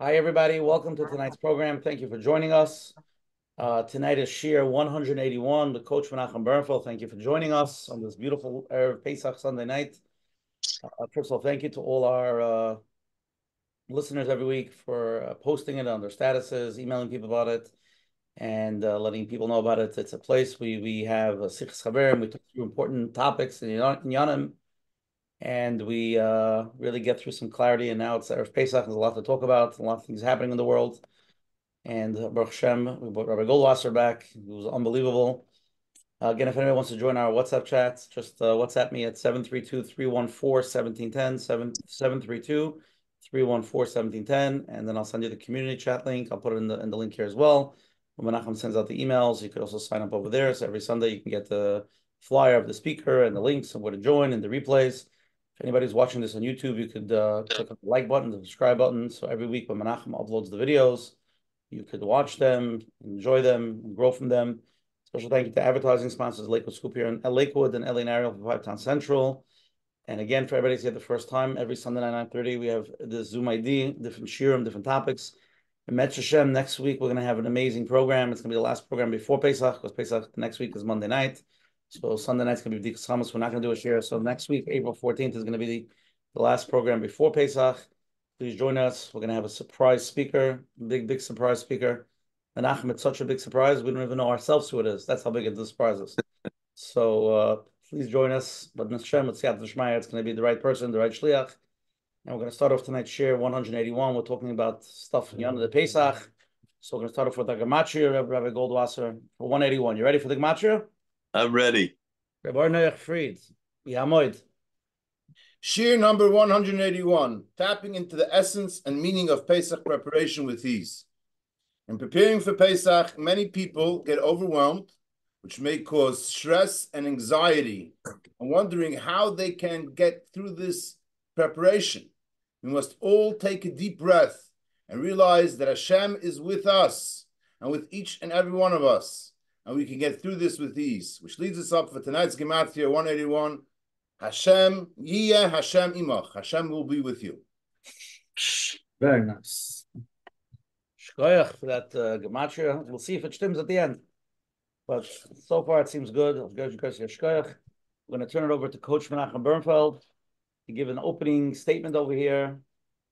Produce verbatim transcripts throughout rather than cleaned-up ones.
Hi, everybody. Welcome to tonight's program. Thank you for joining us. Uh, tonight is Shir one eighty-one with Coach Menachem Bernfeld. Thank you for joining us on this beautiful Erev Pesach Sunday night. Uh, first of all, thank you to all our uh, listeners every week for uh, posting it on their statuses, emailing people about it, and uh, letting people know about it. It's a place we we have a Sichas Chaverim, and we talk through important topics in Yonim, and we uh, really get through some clarity. And now it's Erev Pesach. There's a lot to talk about, a lot of things happening in the world. And uh, Baruch Hashem, we brought Rabbi Goldwasser back. It was unbelievable. Uh, again, if anybody wants to join our WhatsApp chats, just uh, WhatsApp me at seven three two, three one four, one seven one zero, seven three two, three one four, one seven one zero. And then I'll send you the community chat link. I'll put it in the, in the link here as well. When Menachem sends out the emails, you could also sign up over there. So every Sunday you can get the flyer of the speaker and the links and where to join and the replays. If anybody's watching this on YouTube, you could uh, click on the like button, the subscribe button. So every week when Menachem uploads the videos, you could watch them, enjoy them, and grow from them. Special thank you to advertising sponsors, Lakewood Scoop here in Lakewood and Eli Nario for Five Towns Central. And again, for everybody who's here the first time, every Sunday night, nine thirty, we have the Zoom I D, different shirim, different topics. And Metz Hashem, next week, we're going to have an amazing program. It's going to be the last program before Pesach, because Pesach next week is Monday night. So Sunday night's going to be B'dikas Chametz. We're not going to do a share. So next week, April fourteenth, is going to be the, the last program before Pesach. Please join us. We're going to have a surprise speaker, big, big surprise speaker. And Menachem, it's such a big surprise. We don't even know ourselves who it is. That's how big it, the surprise is. So uh, please join us. But Hashem, it's going to be the right person, the right shliach. And we're going to start off tonight's share one eighty-one. We're talking about stuff in Yom Pesach. So we're going to start off with the Gematria, Rabbi Goldwasser, for one eighty-one. You ready for the Gematria? I'm ready. Rabbi Arnoich Fried, Yamoid. Shir number one eighty-one, tapping into the essence and meaning of Pesach preparation with ease. In preparing for Pesach, many people get overwhelmed, which may cause stress and anxiety, and wondering how they can get through this preparation. We must all take a deep breath and realize that Hashem is with us and with each and every one of us, and we can get through this with ease, which leads us up for tonight's Gematria one eighty-one. Hashem, Yiyeh Hashem Imach. Hashem will be with you. Very nice. Shkoyach for that uh, gematria. We'll see if it stims at the end. But so far it seems good. We're going to turn it over to Coach Menachem Bernfeld to give an opening statement over here.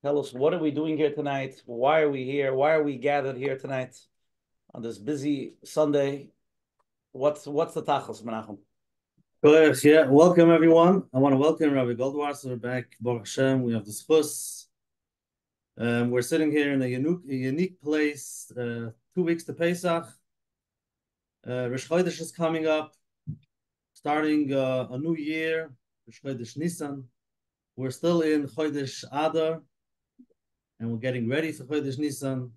Tell us, what are we doing here tonight? Why are we here? Why are we gathered here tonight on this busy Sunday? What's, what's the tachlis, Menachem? Yeah, welcome everyone. I want to welcome Rabbi Goldwasser back. Baruch Hashem, we have the schus. Um, we're sitting here in a unique, a unique place. Uh, two weeks to Pesach. Uh, Rosh Chodesh is coming up, starting uh, a new year. Rosh Chodesh Nisan. We're still in Chodesh Adar, and we're getting ready for Chodesh Nisan.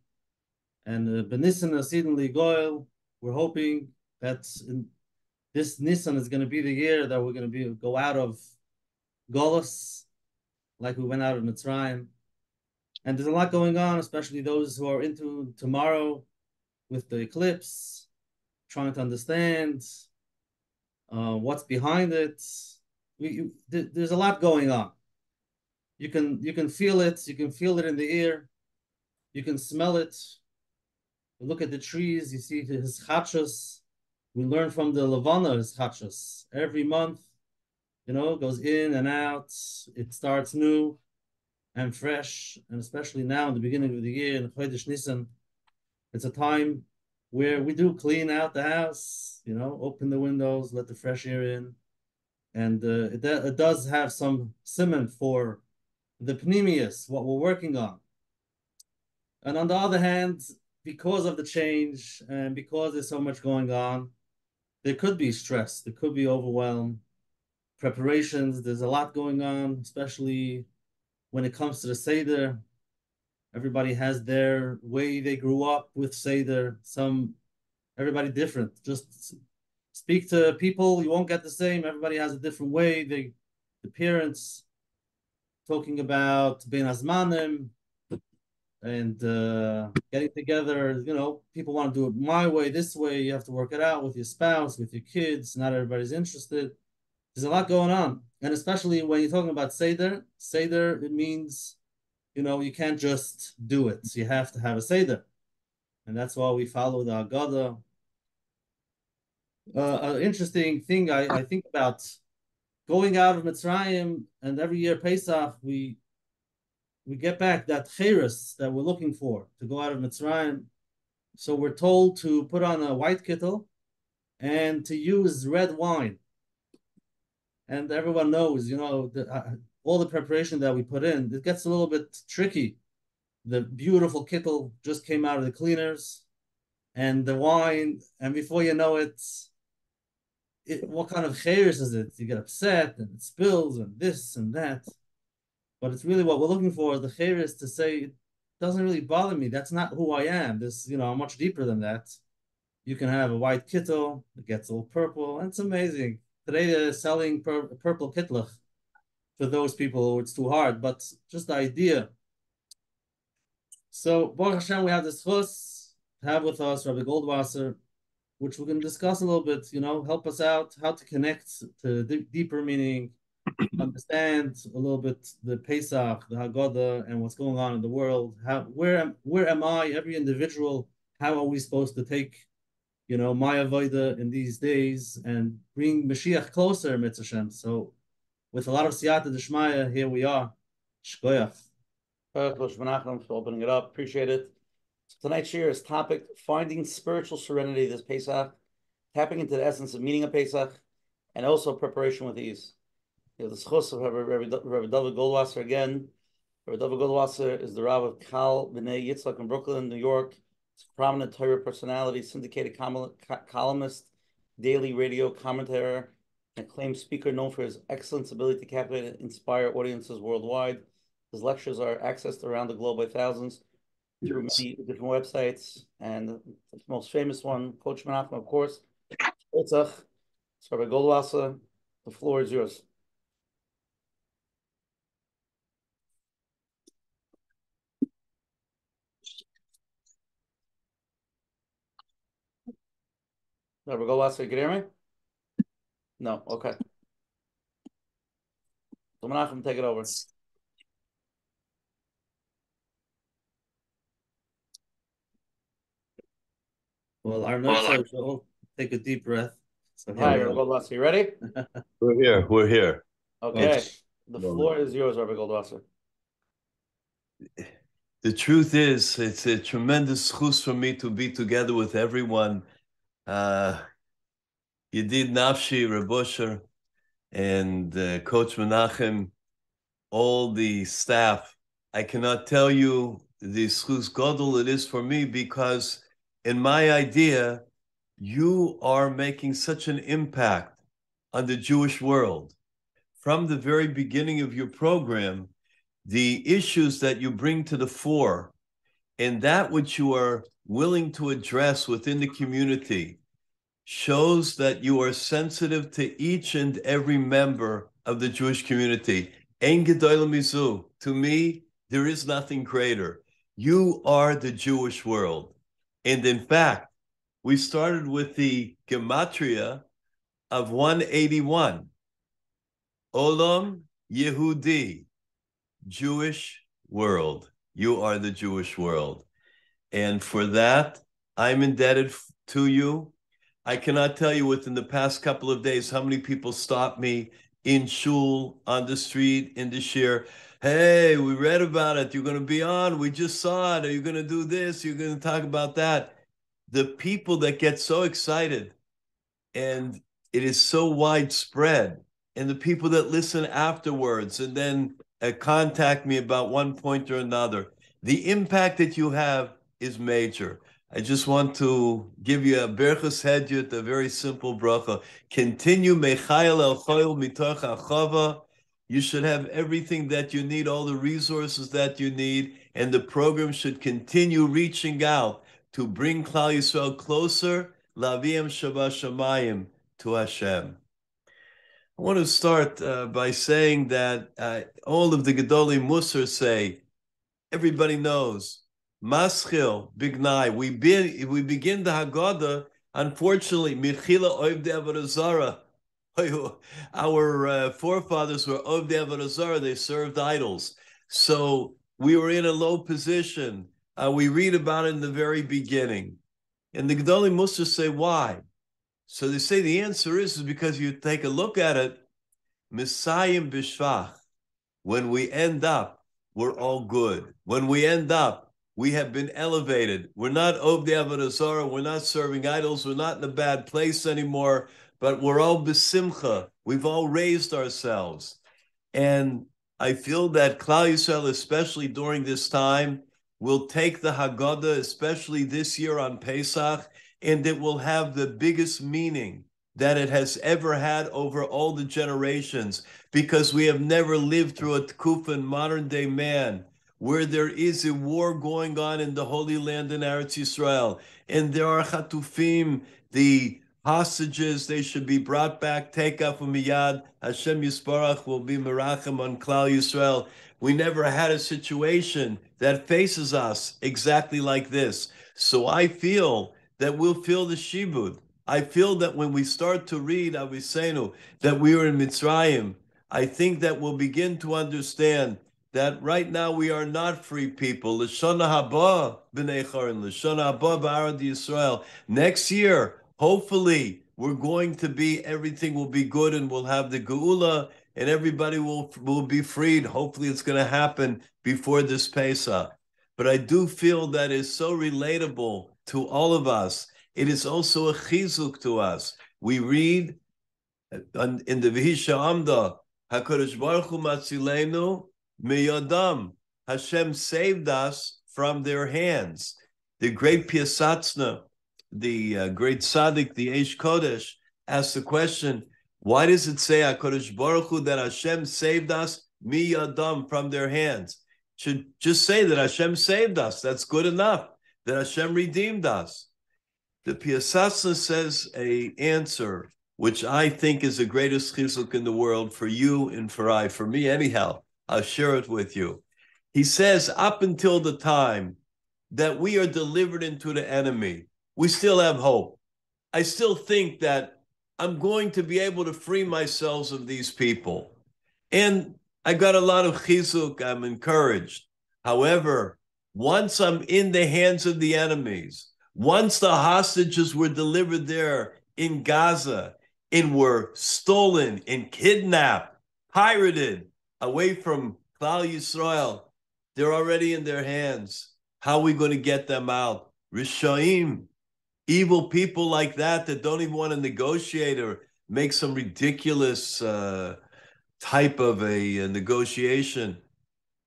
And Benisan Asidin Ligoil. We're hoping that in this Nisan is going to be the year that we're going to be go out of Golus, like we went out of Mitzrayim. And there's a lot going on, especially those who are into tomorrow with the eclipse, trying to understand uh, what's behind it. We, you, th there's a lot going on. You can you can feel it. You can feel it in the ear. You can smell it. You look at the trees. You see his chachos. We learn from the Levana's Chachos. Every month, you know, goes in and out. It starts new and fresh. And especially now in the beginning of the year, in Chodesh Nisan, it's a time where we do clean out the house, you know, open the windows, let the fresh air in. And uh, it, it does have some simon for the Pnimius, what we're working on. And on the other hand, because of the change and because there's so much going on, there could be stress, there could be overwhelm, preparations, there's a lot going on, especially when it comes to the Seder. Everybody has their way they grew up with Seder, some, everybody different. Just speak to people, you won't get the same, everybody has a different way. They, the parents talking about Ben Azmanim and uh, getting together, you know, people want to do it my way, this way. You have to work it out with your spouse, with your kids. Not everybody's interested. There's a lot going on. And especially when you're talking about Seder, Seder, it means you know, you can't just do it. You have to have a Seder. And that's why we follow the Haggadah. Uh, an interesting thing I, I think about going out of Mitzrayim, and every year Pesach, we we get back that cheres that we're looking for to go out of Mitzrayim. So we're told to put on a white kittel and to use red wine. And everyone knows, you know, the, uh, all the preparation that we put in, it gets a little bit tricky. The beautiful kittel just came out of the cleaners, and the wine, and before you know it, it what kind of chaos is it? You get upset, and it spills, and this and that. But it's really what we're looking for, the chaos to say, it doesn't really bother me. That's not who I am. This, you know, I'm much deeper than that. You can have a white kittel, it gets all purple, and it's amazing. Today they're selling pur purple kittlach for those people who it's too hard, but just the idea. So, Baruch Hashem, we have this chus to have with us, Rabbi Goldwasser, which we're going to discuss a little bit, you know, help us out, how to connect to the deeper meaning, understand a little bit the Pesach, the Haggadah, and what's going on in the world. How, where, am, where am I, every individual, how are we supposed to take, you know, my avodah in these days and bring Mashiach closer, Mitzvah Hashem. So with a lot of siyata d'shmaya, here we are. Shkoyach. First, Rosh Menachem, for opening it up. Appreciate it. So tonight's share is topic, finding spiritual serenity this Pesach, tapping into the essence of meaning of Pesach, and also preparation with ease. You know, the schos of Rabbi David Goldwasser again. Rabbi David Goldwasser is the Rav of Kal B'nai Yitzhak in Brooklyn, New York. He's a prominent Torah personality, syndicated columnist, daily radio commentator, and acclaimed speaker known for his excellent ability to captivate and inspire audiences worldwide. His lectures are accessed around the globe by thousands through yes. many different websites. And the most famous one, Coach Menachem, of course, Pesach. So Rabbi Goldwasser, the floor is yours. Rabbi Goldwasser, you can hear me? No, okay. So Menachem, take it over. Well, our notes will well, take a deep breath. So hi, Rabbi Goldwasser, you ready? We're here, we're here. Okay, Thanks. The floor is yours, Rabbi Goldwasser. The truth is, it's a tremendous chus for me to be together with everyone. Uh, Yedid Nafshi, Reb Osher, and uh, Coach Menachem, all the staff. I cannot tell you the schus gadol it is for me, because in my idea, you are making such an impact on the Jewish world. From the very beginning of your program, the issues that you bring to the fore and that which you are willing to address within the community shows that you are sensitive to each and every member of the Jewish community. Ein Gedolah Mizu. To me, there is nothing greater. You are the Jewish world. And in fact, we started with the gematria of one eighty-one. Olam Yehudi, Jewish world. You are the Jewish world. And for that, I'm indebted to you. I cannot tell you within the past couple of days how many people stopped me in shul, on the street, in the shir. Hey, we read about it. You're going to be on. We just saw it. Are you going to do this? You're going to talk about that. The people that get so excited, and it is so widespread, and the people that listen afterwards and then uh, contact me about one point or another, the impact that you have is major. I just want to give you a berchus hedyut, a very simple bracha. Continue mechayel el choil mitoch hachava. You should have everything that you need, all the resources that you need, and the program should continue reaching out to bring Klal Yisrael closer, laviam shava shamayim, to Hashem. I want to start uh, by saying that uh, all of the Gedolei Musar say, everybody knows, Maschil, Bignai. We be, we begin the Haggadah. Unfortunately, Mechila Ovdei Avodah Zarah. Our uh, forefathers were Ovdei Avodah Zarah. They served idols. So we were in a low position. Uh, we read about it in the very beginning. And the Gedolim Musar say, why? So they say the answer is, is because you take a look at it, Misayim Bishvach, when we end up, we're all good. When we end up, we have been elevated. We're not Ovdei Avodah Zarah. We're not serving idols. We're not in a bad place anymore, but we're all besimcha. We've all raised ourselves. And I feel that Klal Yisrael, especially during this time, will take the Haggadah, especially this year on Pesach, and it will have the biggest meaning that it has ever had over all the generations, because we have never lived through a tkufa in modern-day man where there is a war going on in the Holy Land in Eretz Yisrael, and there are chatufim, the hostages, they should be brought back, tekaf umiyad, Hashem Yisbarach will be merachem on Klal Yisrael. We never had a situation that faces us exactly like this. So I feel that we'll feel the shibud. I feel that when we start to read Aviseinu, that we are in Mitzrayim, I think that we'll begin to understand that right now we are not free people. L'shana haba b'nei Haran, l'shana haba b'arad Yisrael. Next year, hopefully, we're going to be, everything will be good and we'll have the geula and everybody will, will be freed. Hopefully it's going to happen before this Pesach. But I do feel that is so relatable to all of us. It is also a chizuk to us. We read in the V'hisha Amda, HaKadosh Baruch Hu Matzilenu Miyadam. Hashem saved us from their hands. The great Piaseczna, the uh, great tzaddik, the Eish Kodesh, asked the question, why does it say HaKadosh Baruch Hu that Hashem saved us miyadam, from their hands? It should just say that Hashem saved us. That's good enough. That Hashem redeemed us. The Piaseczna says a answer, which I think is the greatest chizuk in the world for you and for I, for me anyhow. I'll share it with you. He says, up until the time that we are delivered into the enemy, we still have hope. I still think that I'm going to be able to free myself of these people. And I got a lot of chizuk, I'm encouraged. However, once I'm in the hands of the enemies, once the hostages were delivered there in Gaza and were stolen and kidnapped, pirated away from Klal Yisrael, they're already in their hands. How are we going to get them out? Rishaim, evil people like that that don't even want to negotiate or make some ridiculous uh, type of a, a negotiation.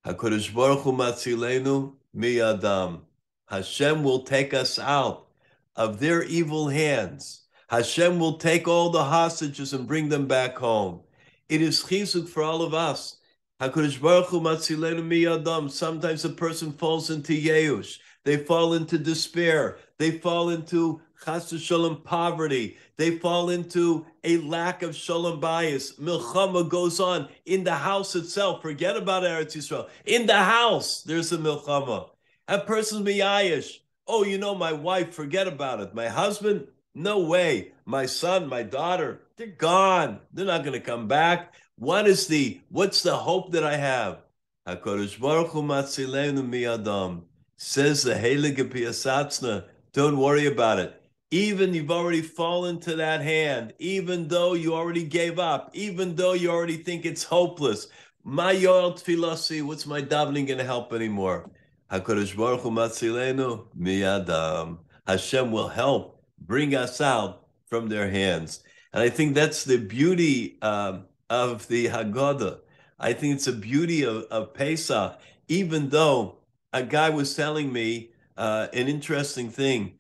HaKadosh Baruch Hu Matzilenu Miyadam. Hashem will take us out of their evil hands. Hashem will take all the hostages and bring them back home. It is chizuk for all of us. HaKadosh Baruch Hu Matzilenu Miyadam. Sometimes a person falls into yeush. They fall into despair. They fall into chas v'shalom poverty. They fall into a lack of shalom bias. Milchama goes on in the house itself. Forget about Eretz Yisrael. In the house, there's a milchama. A person's miyayish. Oh, you know, my wife, forget about it. My husband, no way. My son, my daughter, they're gone. They're not going to come back. What is the, what's the hope that I have? HaKadosh Baruch Hu Matzilenu Miyadam, says the Heilige Piaseczna, don't worry about it. Even you've already fallen to that hand, even though you already gave up, even though you already think it's hopeless. My yoel tefilasi, what's my davening going to help anymore? HaKadosh Baruch Hu Matzilenu Miyadam. Hashem will help bring us out from their hands. And I think that's the beauty um, of the Haggadah. I think it's the beauty of, of Pesach, even though a guy was telling me uh, an interesting thing.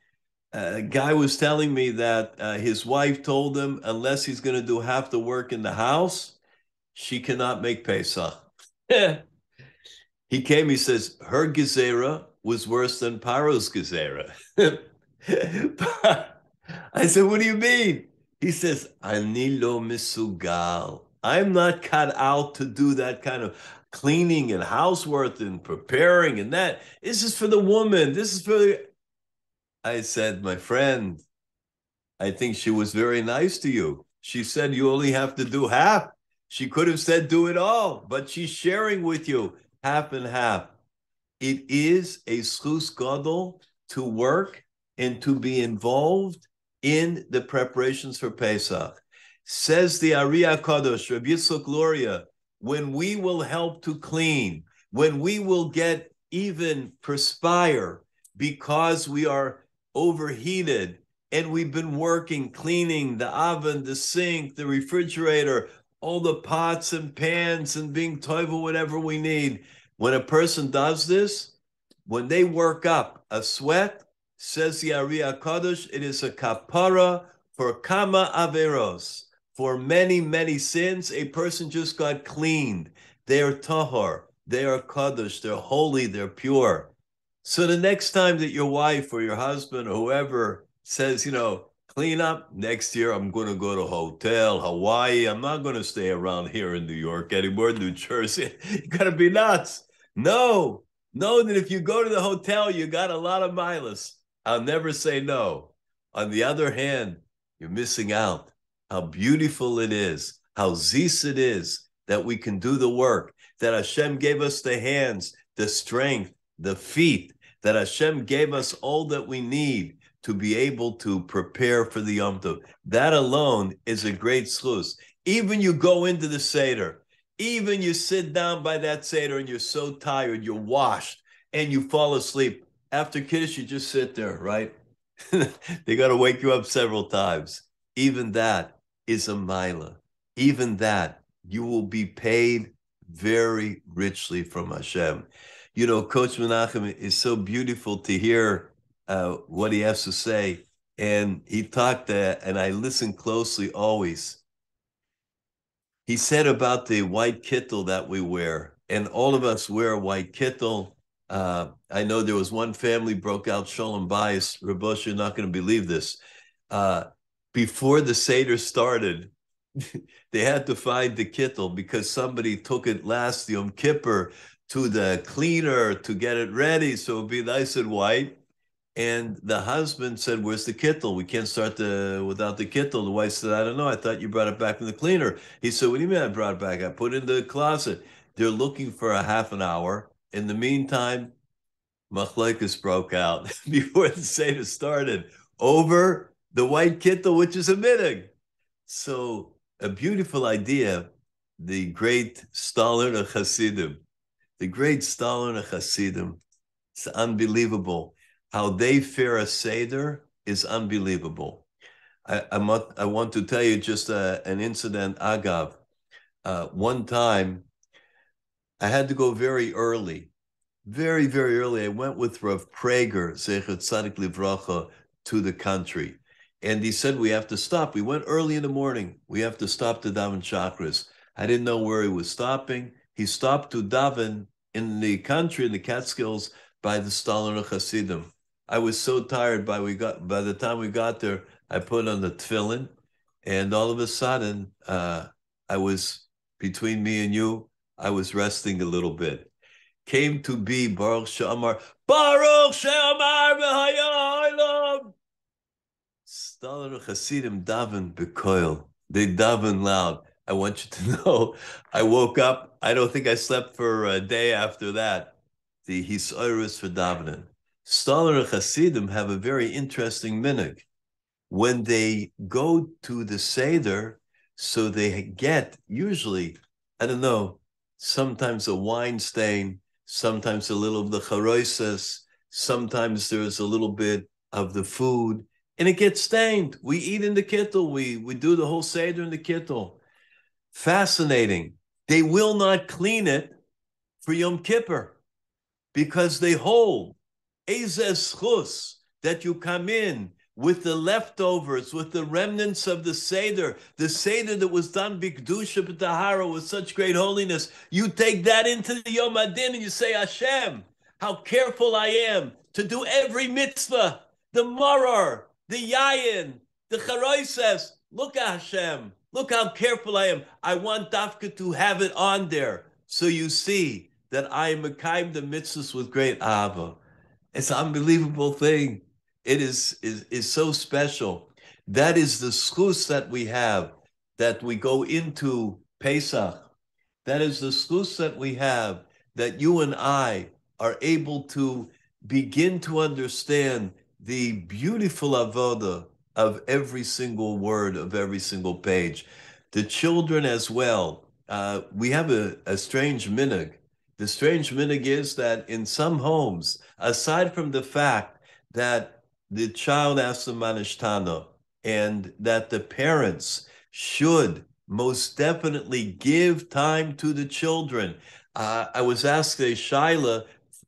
Uh, a guy was telling me that uh, his wife told him, unless he's going to do half the work in the house, she cannot make Pesach. He came, he says, her gezerah was worse than Paro's gezerah. I said, what do you mean? He says, Ani lo misugal. I'm not cut out to do that kind of cleaning and housework and preparing and that. This is for the woman. This is for the... I said, my friend, I think she was very nice to you. She said, you only have to do half. She could have said, do it all, but she's sharing with you. Half and half. it is a schus gadol to work and to be involved in the preparations for Pesach. Says the Ariah Kadosh, Rabbi Yitzhak Luria, when we will help to clean, when we will get even perspire because we are overheated and we've been working, cleaning the oven, the sink, the refrigerator, all the pots and pans and being toivel, whatever we need. When a person does this, when they work up a sweat, says the Ariah Kadosh, it is a kapara for kama averos, for many, many sins. A person just got cleaned. They are tahor, they are kadosh, they're holy, they're pure. So the next time that your wife or your husband or whoever says, you know, clean up, next year I'm going to go to a hotel, Hawaii. I'm not going to stay around here in New York anymore, New Jersey. You got to be nuts. No, know that if you go to the hotel, you got a lot of miles. I'll never say no. On the other hand, you're missing out. How beautiful it is, how zis it is that we can do the work, that Hashem gave us the hands, the strength, the feet, that Hashem gave us all that we need to be able to prepare for the Yom Tov. That alone is a great zchus. Even you go into the Seder, even you sit down by that Seder and you're so tired, you're washed, and you fall asleep. After Kiddush, you just sit there, right? They got to wake you up several times. Even that is a milah. Even that, you will be paid very richly from Hashem. You know, Coach Menachem is so beautiful to hear uh, what he has to say. And he talked, uh, and I listen closely always. He said about the white kittel that we wear, and all of us wear a white kittel. Uh, I know there was one family broke out Sholem Bayis. Reb Moshe, you're not going to believe this. Uh, before the Seder started, they had to find the kittel because somebody took it last Yom Kippur to the cleaner to get it ready so it would be nice and white. And the husband said, where's the kittel? We can't start the, without the kittel. The wife said, I don't know. I thought you brought it back from the cleaner. He said, what do you mean I brought it back? I put it in the closet. They're looking for a half an hour. In the meantime, machlokes broke out before the Seder started over the white kittel, which is a minig. So a beautiful idea, the great Stoliner Chassidim. The great Stoliner Chassidim. It's unbelievable. How they fare a Seder is unbelievable. I, I, must, I want to tell you just a, an incident, Agav. Uh, one time, I had to go very early, very, very early. I went with Rav Prager, Zecher Tzadik Livracha, to the country. And he said, we have to stop. We went early in the morning. We have to stop to daven chakras. I didn't know where he was stopping. He stopped to daven in the country, in the Catskills, by the Stoliner Chassidim. I was so tired by we got by the time we got there, I put on the tefillin. And all of a sudden, uh, I was, between me and you, I was resting a little bit. Came to be Baruch She'amar, Baruch She'amar v'haya olam. Stoliner Chassidim daven b'koil. They daven loud. I want you to know, I woke up. I don't think I slept for a day after that. The hisoyrus for davening. Stoliner Chassidim have a very interesting minhag. When they go to the Seder, so they get usually, I don't know, sometimes a wine stain, sometimes a little of the charoises, sometimes there's a little bit of the food, and it gets stained. We eat in the kittel. We, we do the whole Seder in the kittel. Fascinating. They will not clean it for Yom Kippur because they hold Eizes Chus, that you come in with the leftovers, with the remnants of the Seder, the Seder that was done b'kedusha b'tahara with such great holiness. You take that into the Yom Adin and you say, Hashem, how careful I am to do every mitzvah, the morror, the yayin, the charoises. Look at Hashem. Look how careful I am. I want Dafka to have it on there. So you see that I am mekayim the mitzvahs with great ahava. It's an unbelievable thing. It is, is, is so special. That is the schus that we have, that we go into Pesach. That is the schus that we have, that you and I are able to begin to understand the beautiful avoda of every single word, of every single page. The children as well. Uh, we have a, a strange minhag. The strange minhag is that in some homes, aside from the fact that the child asks the Manish Tana and that the parents should most definitely give time to the children. Uh, I was asked a shaila,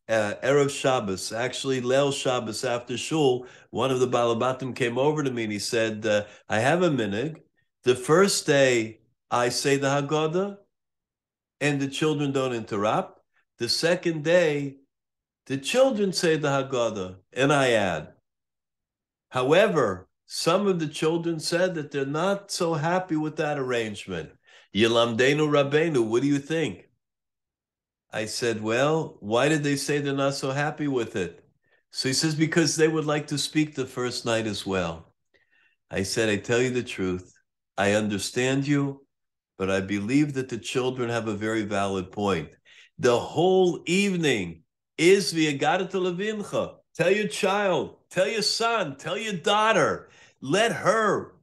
uh, Erev Shabbos, actually Leil Shabbos after shul, one of the Balabatim came over to me and he said, uh, I have a minhag. The first day I say the Haggadah and the children don't interrupt. The second day, the children say the Haggadah and I add. However, some of the children said that they're not so happy with that arrangement. Yelamdenu Rabbeinu, what do you think? I said, well, why did they say they're not so happy with it? So he says, because they would like to speak the first night as well. I said, I tell you the truth. I understand you, but I believe that the children have a very valid point. The whole evening is v'yagadat levincha. Tell your child, tell your son, tell your daughter, let her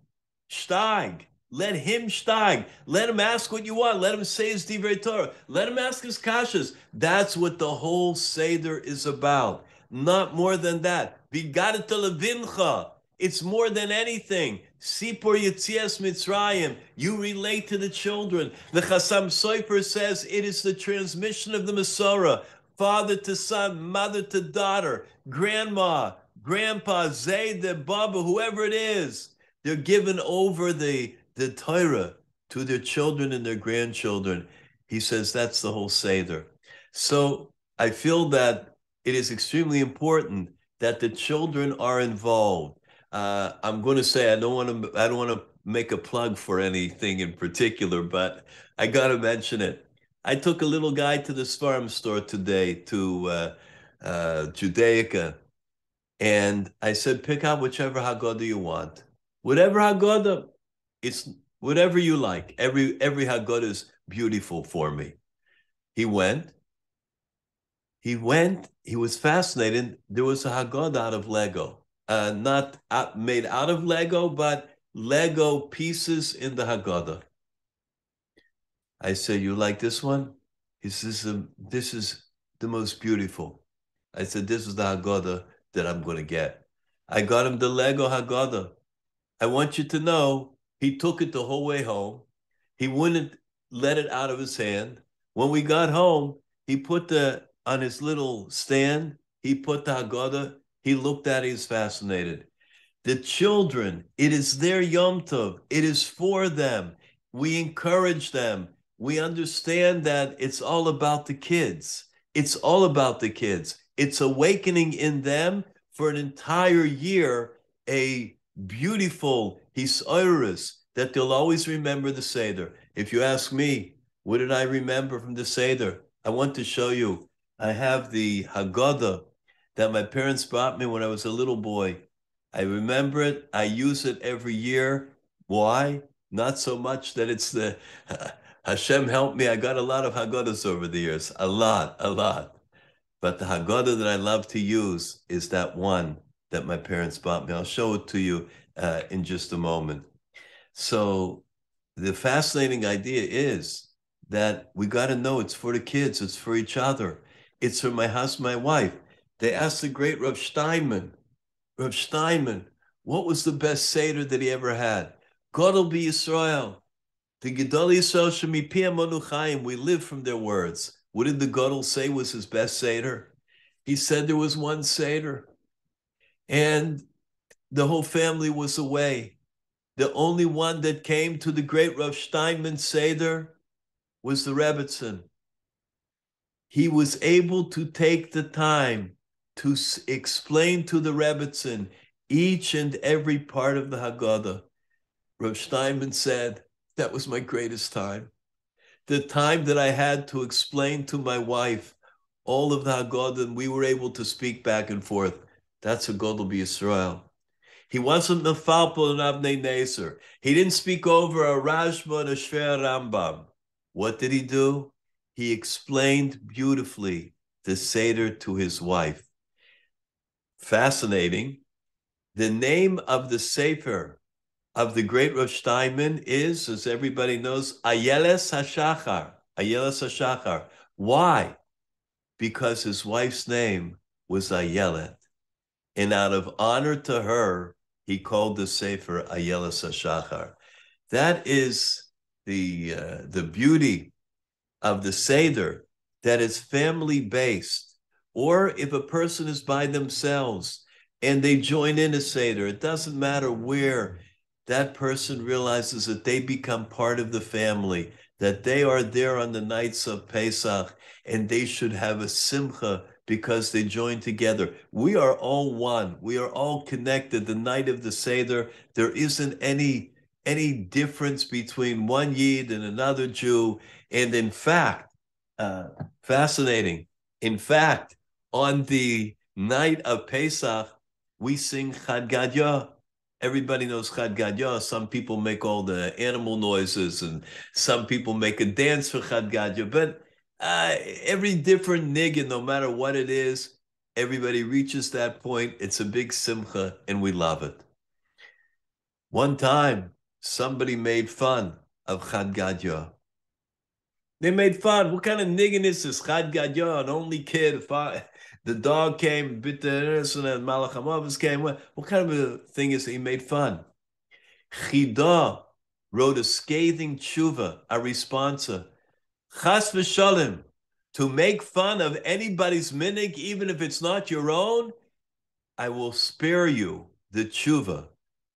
shtag, let him shtag, let him ask what you want, let him say his divrei Torah, let him ask his kashas. That's what the whole Seder is about. Not more than that. V'yagadat levincha. It's more than anything. Sipor Yetzias Mitzrayim. You relate to the children. The Chasam Sofer says it is the transmission of the Masorah. Father to son, mother to daughter, grandma, grandpa, Zayde, Baba, whoever it is. They're given over the, the Torah to their children and their grandchildren. He says that's the whole Seder. So I feel that it is extremely important that the children are involved. Uh, I'm going to say I don't want to. I don't want to make a plug for anything in particular, but I got to mention it. I took a little guy to the farm store today to uh, uh, Judaica, and I said, "Pick out whichever Haggadah you want, whatever Haggadah. It's whatever you like. Every every Haggadah is beautiful for me." He went. He went. He was fascinated. There was a Haggadah out of Lego. Uh, not out, made out of Lego, but Lego pieces in the Haggadah. I said, you like this one? He says, this is the most beautiful. I said, this is the Haggadah that I'm going to get. I got him the Lego Haggadah. I want you to know, he took it the whole way home. He wouldn't let it out of his hand. When we got home, he put the, on his little stand, he put the Haggadah. He looked at it, he's fascinated. The children, it is their Yom Tov. It is for them. We encourage them. We understand that it's all about the kids. It's all about the kids. It's awakening in them for an entire year, a beautiful hisoyrus that they'll always remember the Seder. If you ask me, what did I remember from the Seder? I want to show you. I have the Haggadah that my parents brought me when I was a little boy. I remember it. I use it every year. Why? Not so much that it's the, Hashem helped me. I got a lot of Haggadahs over the years. A lot, a lot. But the Haggadah that I love to use is that one that my parents bought me. I'll show it to you uh, in just a moment. So the fascinating idea is that we got to know it's for the kids. It's for each other. It's for my husband, my wife. They asked the great Rav Steinman, Rav Steinman, what was the best Seder that he ever had? Godel b'Yisrael, the Gedol Yisrael shemipia monu chayim. We live from their words. What did the Godel say was his best Seder? He said there was one Seder, and the whole family was away. The only one that came to the great Rav Steinman Seder was the Rebbetzin. He was able to take the time to explain to the Rebbetzin each and every part of the Haggadah. Rav Steinman said, that was my greatest time. The time that I had to explain to my wife all of the Haggadah, and we were able to speak back and forth. That's a Godel b'Yisrael. He wasn't Nefalpel and Avnei Nezer. He didn't speak over a Rashba and a Shver Rambam. What did he do? He explained beautifully the Seder to his wife. Fascinating. The name of the Sefer of the great Rav Steinman is, as everybody knows, Ayeles Hashachar. Ayeles Hashachar. Why? Because his wife's name was Ayelet. And out of honor to her, he called the Sefer Ayeles Hashachar. That is the, uh, the beauty of the Seder, that is family-based. Or if a person is by themselves and they join in a Seder, it doesn't matter where, that person realizes that they become part of the family, that they are there on the nights of Pesach, and they should have a simcha because they join together. We are all one. We are all connected. The night of the Seder, there isn't any, any difference between one Yid and another Jew. And in fact, uh, fascinating, in fact, on the night of Pesach, we sing Haggadah. Everybody knows Haggadah. Some people make all the animal noises, and some people make a dance for Haggadah. But uh, every different nigga, no matter what it is, everybody reaches that point. It's a big simcha, and we love it. One time, somebody made fun of Haggadah. They made fun. What kind of niggin is this? Haggadah, an only kid. The dog came, bit the innocent, and Malachamavas came. What, what kind of a thing is that? He made fun? Chida wrote a scathing tshuva, a responsa. Chas v'shalom, to make fun of anybody's minig, even if it's not your own, I will spare you the tshuva.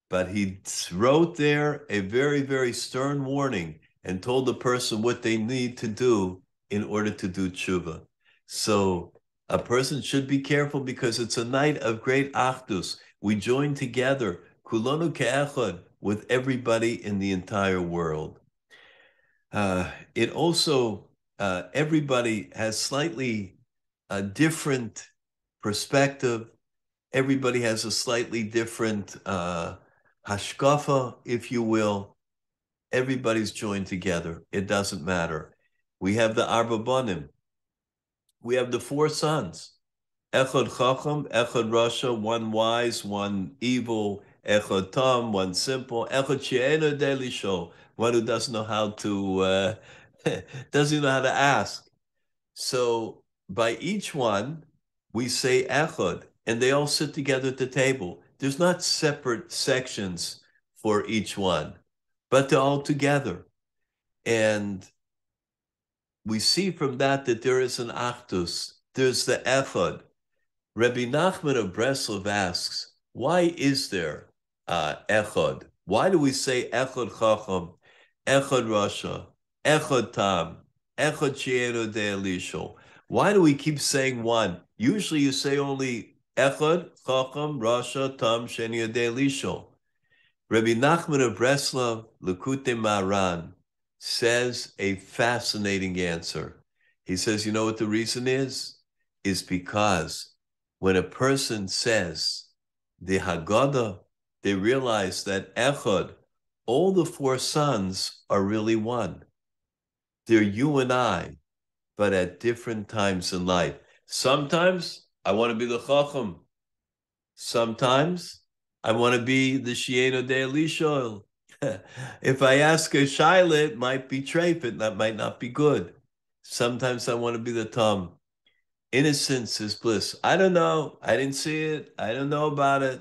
But he wrote there a very, very stern warning and told the person what they need to do in order to do tshuva. So a person should be careful because it's a night of great achdus. We join together, kulonu ke'echad, with everybody in the entire world. Uh, it also, uh, everybody has slightly a different perspective. Everybody has a slightly different uh, hashkafa, if you will. Everybody's joined together. It doesn't matter. We have the Arba Banim. We have the four sons, Echad Chacham, Echad Rasha, one wise, one evil, Echad Tam, one simple, Echad She'ena Delisho, one who doesn't know how to, uh, doesn't know how to ask. So by each one, we say Echad, and they all sit together at the table. There's not separate sections for each one, but they're all together. And we see from that that there is an achdus. There's the echad. Rabbi Nachman of Breslov asks, why is there uh, echad? Why do we say echad chacham, echad rasha, echad tam, echad she'eno de'elisho? Why do we keep saying one? Usually you say only echad chacham, rasha, tam, she'eno de'elisho. Rabbi Nachman of Breslov, Lekutei Maharan, says a fascinating answer. He says, you know what the reason is? Is because when a person says the Haggadah, they realize that Echad, all the four sons are really one. They're you and I, but at different times in life. Sometimes I want to be the Chacham. Sometimes I want to be the She'eno De'elisho. If I ask a shaila, it might be trefet, that might not be good. Sometimes I want to be the Tom. Innocence is bliss. I don't know. I didn't see it. I don't know about it.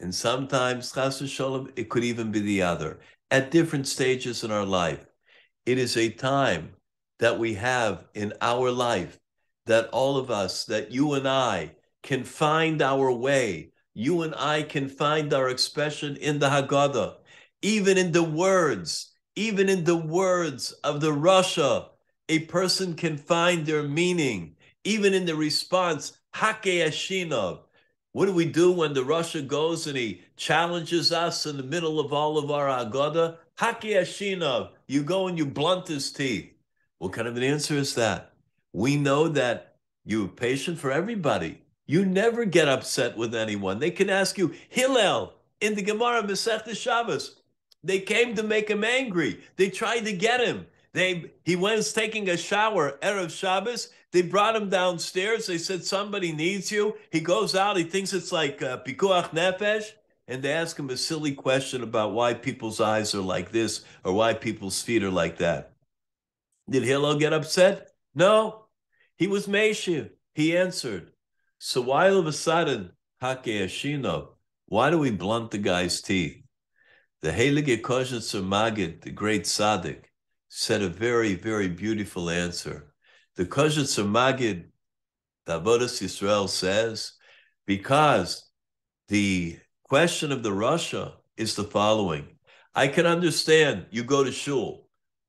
And sometimes, chas v'shalom, it could even be the other. At different stages in our life, it is a time that we have in our life that all of us, that you and I, can find our way. You and I can find our expression in the Haggadah. Even in the words, even in the words of the Rasha, a person can find their meaning. Even in the response, Hake Ashinov. What do we do when the Rasha goes and he challenges us in the middle of all of our Haggadah? Hake Ashinov. You go and you blunt his teeth. What kind of an answer is that? We know that you're patient for everybody. You never get upset with anyone. They can ask you, Hillel, in the Gemara, Masechta Shabbos. They came to make him angry. They tried to get him. They, he was taking a shower, Erev Shabbos. They brought him downstairs. They said, somebody needs you. He goes out. He thinks it's like uh, Pikuach Nefesh. And they ask him a silly question about why people's eyes are like this or why people's feet are like that. Did Hillel get upset? No. He was Meshiv. He answered. So why all of a sudden, Hakeashino, why do we blunt the guy's teeth? The Heilige Kotzker Maggid, the great tzaddik, said a very, very beautiful answer. The Kotzker Maggid, the Avodas Yisrael, says, because the question of the Rasha is the following. I can understand you go to shul.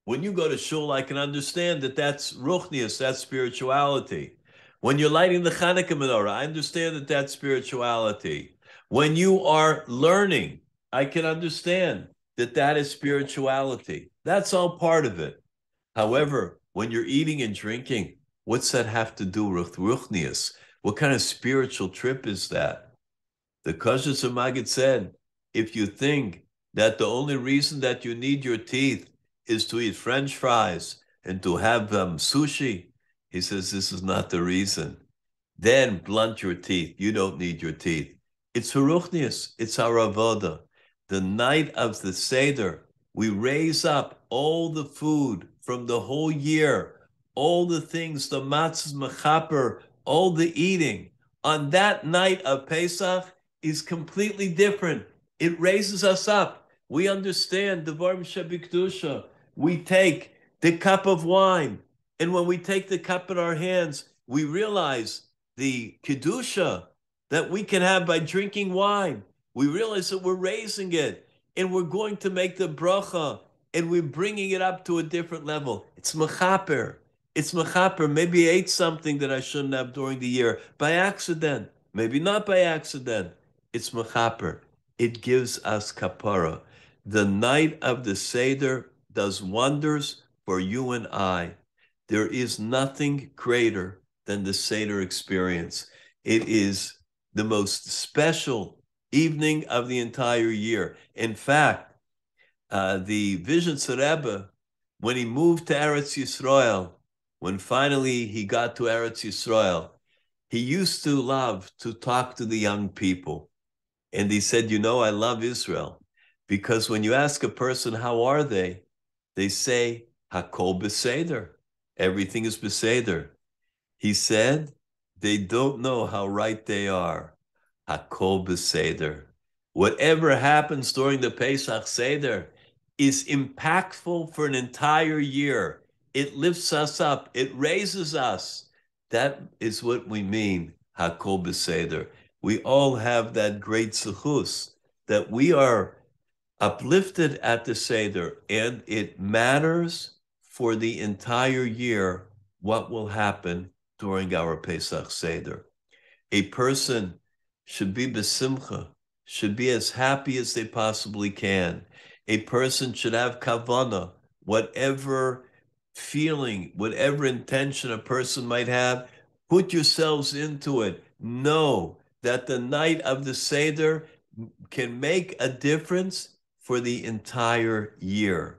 When you go to shul, I can understand that that's ruchnius, that's spirituality. When you're lighting the Hanukkah menorah, I understand that that's spirituality. When you are learning, I can understand that that is spirituality. That's all part of it. However, when you're eating and drinking, what's that have to do with ruchnius? What kind of spiritual trip is that? The Kotzker Maggid said, if you think that the only reason that you need your teeth is to eat French fries and to have um, sushi, he says, this is not the reason. Then blunt your teeth. You don't need your teeth. It's Haruchnius. It's Haravoda. The night of the Seder, we raise up all the food from the whole year, all the things, the matzahs mechaper, all the eating. On that night of Pesach is completely different. It raises us up. We understand the Dvarim Shebikdusha. We take the cup of wine. And when we take the cup in our hands, we realize the Kedusha that we can have by drinking wine. We realize that we're raising it and we're going to make the bracha and we're bringing it up to a different level. It's mechaper. It's mechaper. Maybe I ate something that I shouldn't have during the year by accident. Maybe not by accident. It's mechaper. It gives us kapara. The night of the Seder does wonders for you and I. There is nothing greater than the Seder experience. It is the most special evening of the entire year. In fact, uh, the Visen Tzarebbe, when he moved to Eretz Yisrael, when finally he got to Eretz Yisrael, he used to love to talk to the young people. And he said, you know, I love Israel because when you ask a person, how are they? They say, Hakol B'Seder. Everything is B'Seder. He said, they don't know how right they are. Hakol B'Seder. Whatever happens during the Pesach Seder is impactful for an entire year. It lifts us up. It raises us. That is what we mean, Hakol B'Seder. We all have that great zechus that we are uplifted at the Seder, and it matters for the entire year what will happen during our Pesach Seder. A person should be besimcha, should be as happy as they possibly can. A person should have kavana, whatever feeling, whatever intention a person might have, put yourselves into it. Know that the night of the Seder can make a difference for the entire year.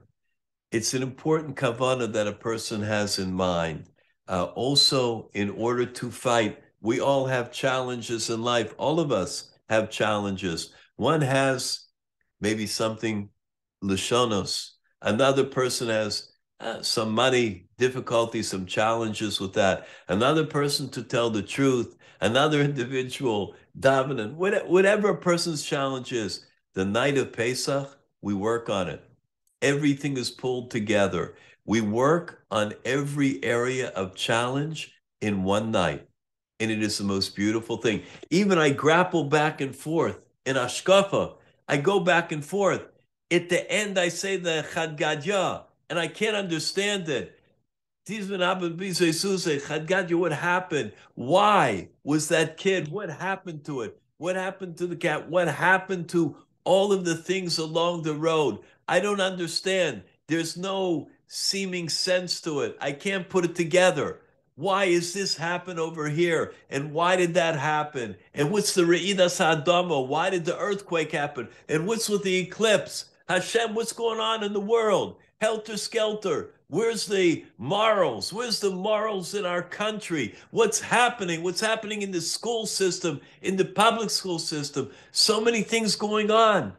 It's an important kavanah that a person has in mind. Uh, also, in order to fight, we all have challenges in life. All of us have challenges. One has maybe something lishonos. Another person has uh, some money difficulties, some challenges with that. Another person, to tell the truth. Another individual, dominant. Whatever a person's challenge is, the night of Pesach, we work on it. Everything is pulled together. We work on every area of challenge in one night. And it is the most beautiful thing. Even I grapple back and forth in Ashkafa. I go back and forth. At the end, I say the Haggadah, and I can't understand it. What happened? Why was that kid? What happened to it? What happened to the cat? What happened to all of the things along the road? I don't understand. There's no seeming sense to it. I can't put it together. Why is this happen over here? And why did that happen? And what's the Re'idas Ha'adama? Why did the earthquake happen? And what's with the eclipse? Hashem, what's going on in the world? helter-skelter. Where's the morals? Where's the morals in our country? What's happening? What's happening in the school system, in the public school system? So many things going on.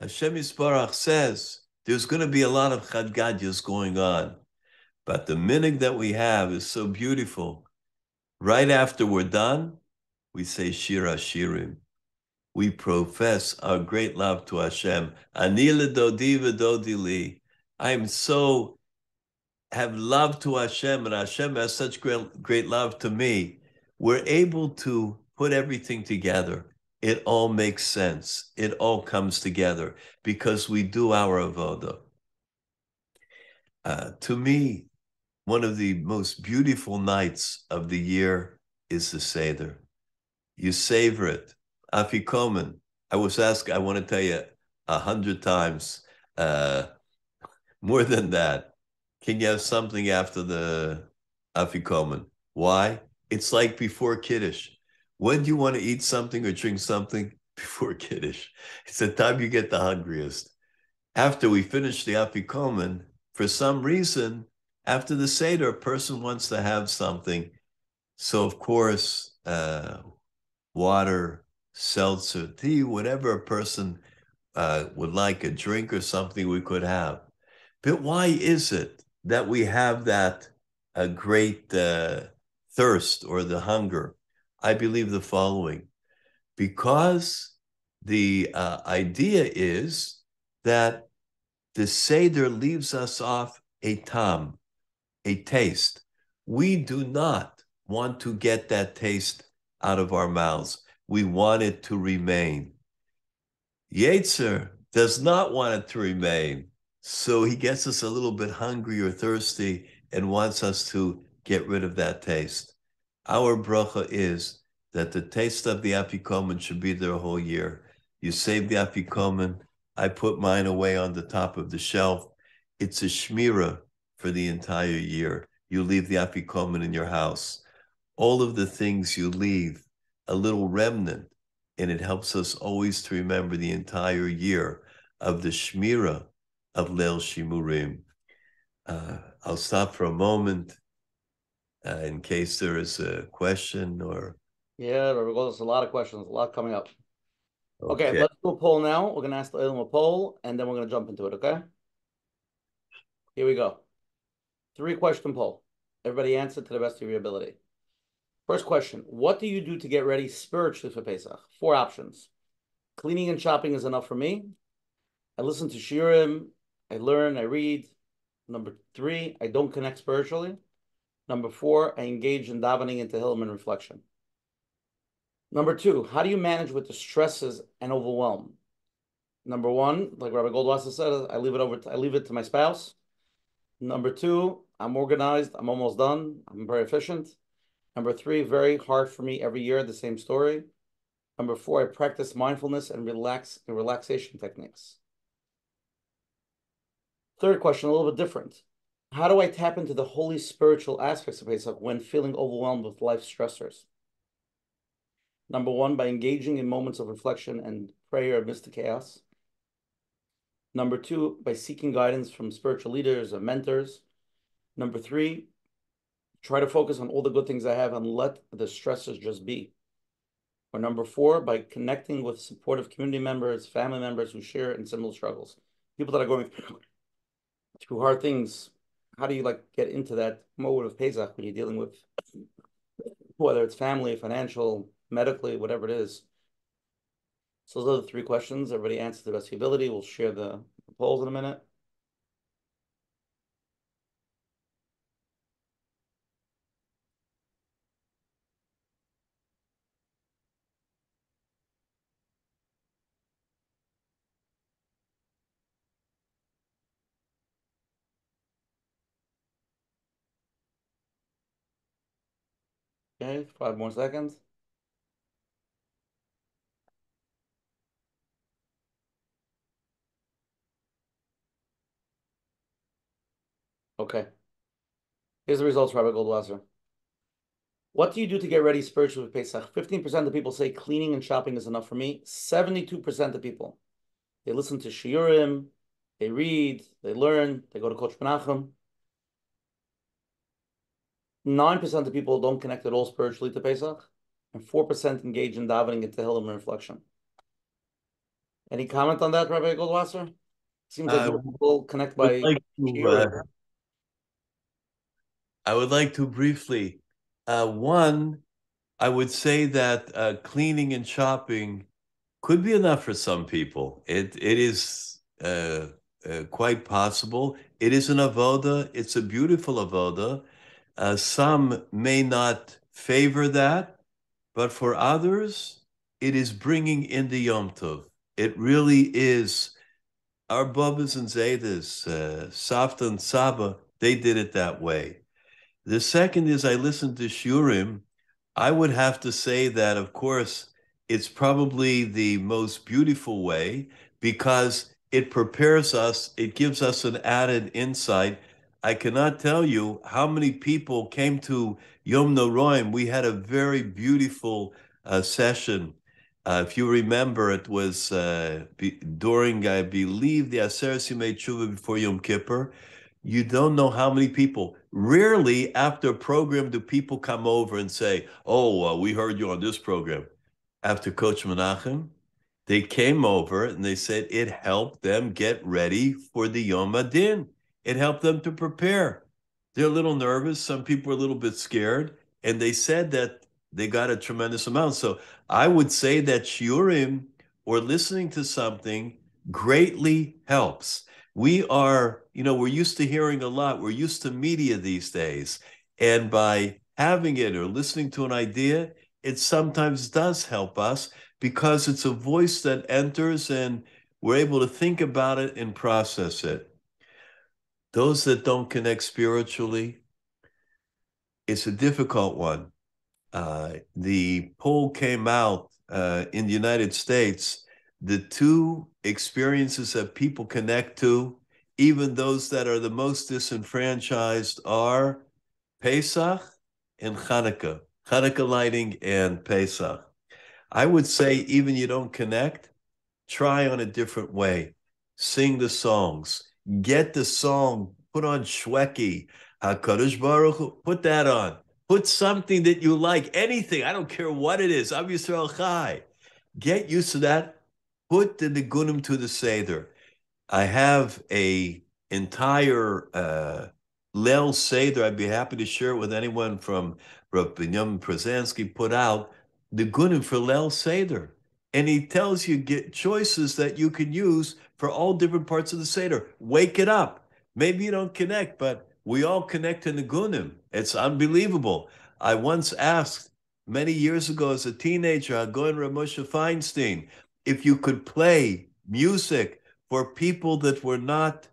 Hashem Yisbarach says there's going to be a lot of Chadgadias going on. But the minig that we have is so beautiful. Right after we're done, we say Shir HaShirim. We profess our great love to Hashem. Ani l'dodi v'dodi li. I am so, have love to Hashem, and Hashem has such great, great love to me. We're able to put everything together. It all makes sense. It all comes together because we do our avoda. Uh, to me, one of the most beautiful nights of the year is the Seder. You savor it. Afikomen. I was asked, I want to tell you a hundred times, uh, more than that. Can you have something after the Afikomen? Why? It's like before Kiddush. When do you want to eat something or drink something? Before Kiddush. It's the time you get the hungriest. After we finish the Afikomen, for some reason, after the Seder, a person wants to have something. So, of course, uh, water, seltzer, tea, whatever a person uh, would like, a drink or something we could have. But why is it that we have that a great uh, thirst or the hunger? I believe the following. Because the uh, idea is that the Seder leaves us off a tam, a taste. We do not want to get that taste out of our mouths. We want it to remain. Yetzer does not want it to remain. So he gets us a little bit hungry or thirsty and wants us to get rid of that taste. Our bracha is that the taste of the afikomen should be there a whole year. You save the afikomen. I put mine away on the top of the shelf. It's a shmira for the entire year. You leave the afikomen in your house. All of the things you leave, a little remnant, and it helps us always to remember the entire year of the shmira of Leil Shimurim. Uh, I'll stop for a moment uh, in case there is a question or... Yeah, there's a lot of questions, a lot coming up. Okay, okay, let's do a poll now. We're going to ask the Ilma poll, and then we're going to jump into it, okay? Here we go. Three-question poll. Everybody answer to the best of your ability. First question, what do you do to get ready spiritually for Pesach? Four options. Cleaning and shopping is enough for me. I listen to shirim. I learn, I read. Number three, I don't connect spiritually. Number four, I engage in davening into Tehillim and reflection. Number two, how do you manage with the stresses and overwhelm? Number one, like Rabbi Goldwasser said, I leave it over. To, I leave it to my spouse. Number two, I'm organized. I'm almost done. I'm very efficient. Number three, very hard for me every year, the same story. Number four, I practice mindfulness and relax and relaxation techniques. Third question, a little bit different. How do I tap into the holy spiritual aspects of Pesach when feeling overwhelmed with life stressors? Number one, by engaging in moments of reflection and prayer amidst the chaos. Number two, by seeking guidance from spiritual leaders or mentors. Number three, try to focus on all the good things I have and let the stressors just be. Or number four, by connecting with supportive community members, family members who share in similar struggles. People that are going through hard things, how do you like get into that mode of Pesach when you're dealing with, whether it's family, financial, medically, whatever it is. So those are the three questions. Everybody answer to the best of your ability. We'll share the polls in a minute. Okay, five more seconds. Okay. Here's the results, Rabbi Goldwasser. What do you do to get ready spiritually with Pesach? fifteen percent of people say cleaning and shopping is enough for me. seventy-two percent of people, they listen to shiurim, They read, they learn, they go to Coach Menachem. nine percent of people don't connect at all spiritually to Pesach, and four percent engage in davening and Tehillim and reflection. Any comment on that, Rabbi Goldwasser? Seems like uh, people connect by... Like to, uh, I would like to briefly. Uh, one, I would say that uh, cleaning and shopping could be enough for some people. It It is uh, uh, quite possible. It is an avoda. It's a beautiful avoda. Uh, some may not favor that, but for others, it is bringing in the Yom Tov. It really is. Our Babas and Zedas, uh, Safta and Saba, they did it that way. The second is I listened to Shurim. I would have to say that, of course, it's probably the most beautiful way because it prepares us, it gives us an added insight. I cannot tell you how many people came to Yom Noroim. We had a very beautiful uh, session. Uh, if you remember, it was uh, be, during, I believe, the Aseret Yemei Tshuva before Yom Kippur. You don't know how many people. Rarely after a program do people come over and say, oh, uh, we heard you on this program. After Coach Menachem, they came over and they said it helped them get ready for the Yom Adin. It helped them to prepare. They're a little nervous. Some people are a little bit scared. And they said that they got a tremendous amount. So I would say that shiurim or listening to something greatly helps. We are, you know, we're used to hearing a lot. We're used to media these days. And by having it or listening to an idea, it sometimes does help us because it's a voice that enters and we're able to think about it and process it. Those that don't connect spiritually, it's a difficult one. Uh, the poll came out uh, in the United States. The two experiences that people connect to, even those that are the most disenfranchised, are Pesach and Hanukkah. Hanukkah lighting and Pesach. I would say even you don't connect, try on a different way. Sing the songs. Get the song, put on Shweki, HaKadosh Baruch Hu, put that on. Put something that you like, anything. I don't care what it is. Am Yisrael Chai. Get used to that. Put the Nigunim to the Seder. I have a entire uh, Leil Seder. I'd be happy to share it with anyone from Rav Binyamin Przezinski put out Nigunim for Leil Seder. And he tells you get choices that you can use for all different parts of the Seder. Wake it up. Maybe you don't connect, but we all connect to Nigunim. It's unbelievable. I once asked many years ago as a teenager, I go in Reb Moshe Feinstein, if you could play music for people that were not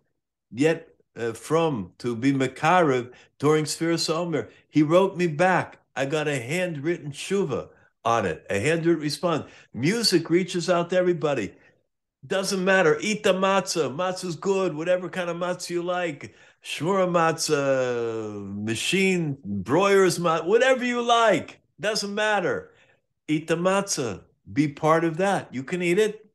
yet uh, from to be Mekarev during Sfiras HaOmer. He wrote me back. I got a handwritten tshuva on it, a handwritten response. Music reaches out to everybody. Doesn't matter. Eat the matzah. Matzah's good. Whatever kind of matzah you like. Shmura matzah, machine, broyer's matzah, whatever you like. Doesn't matter. Eat the matzah. Be part of that. You can eat it.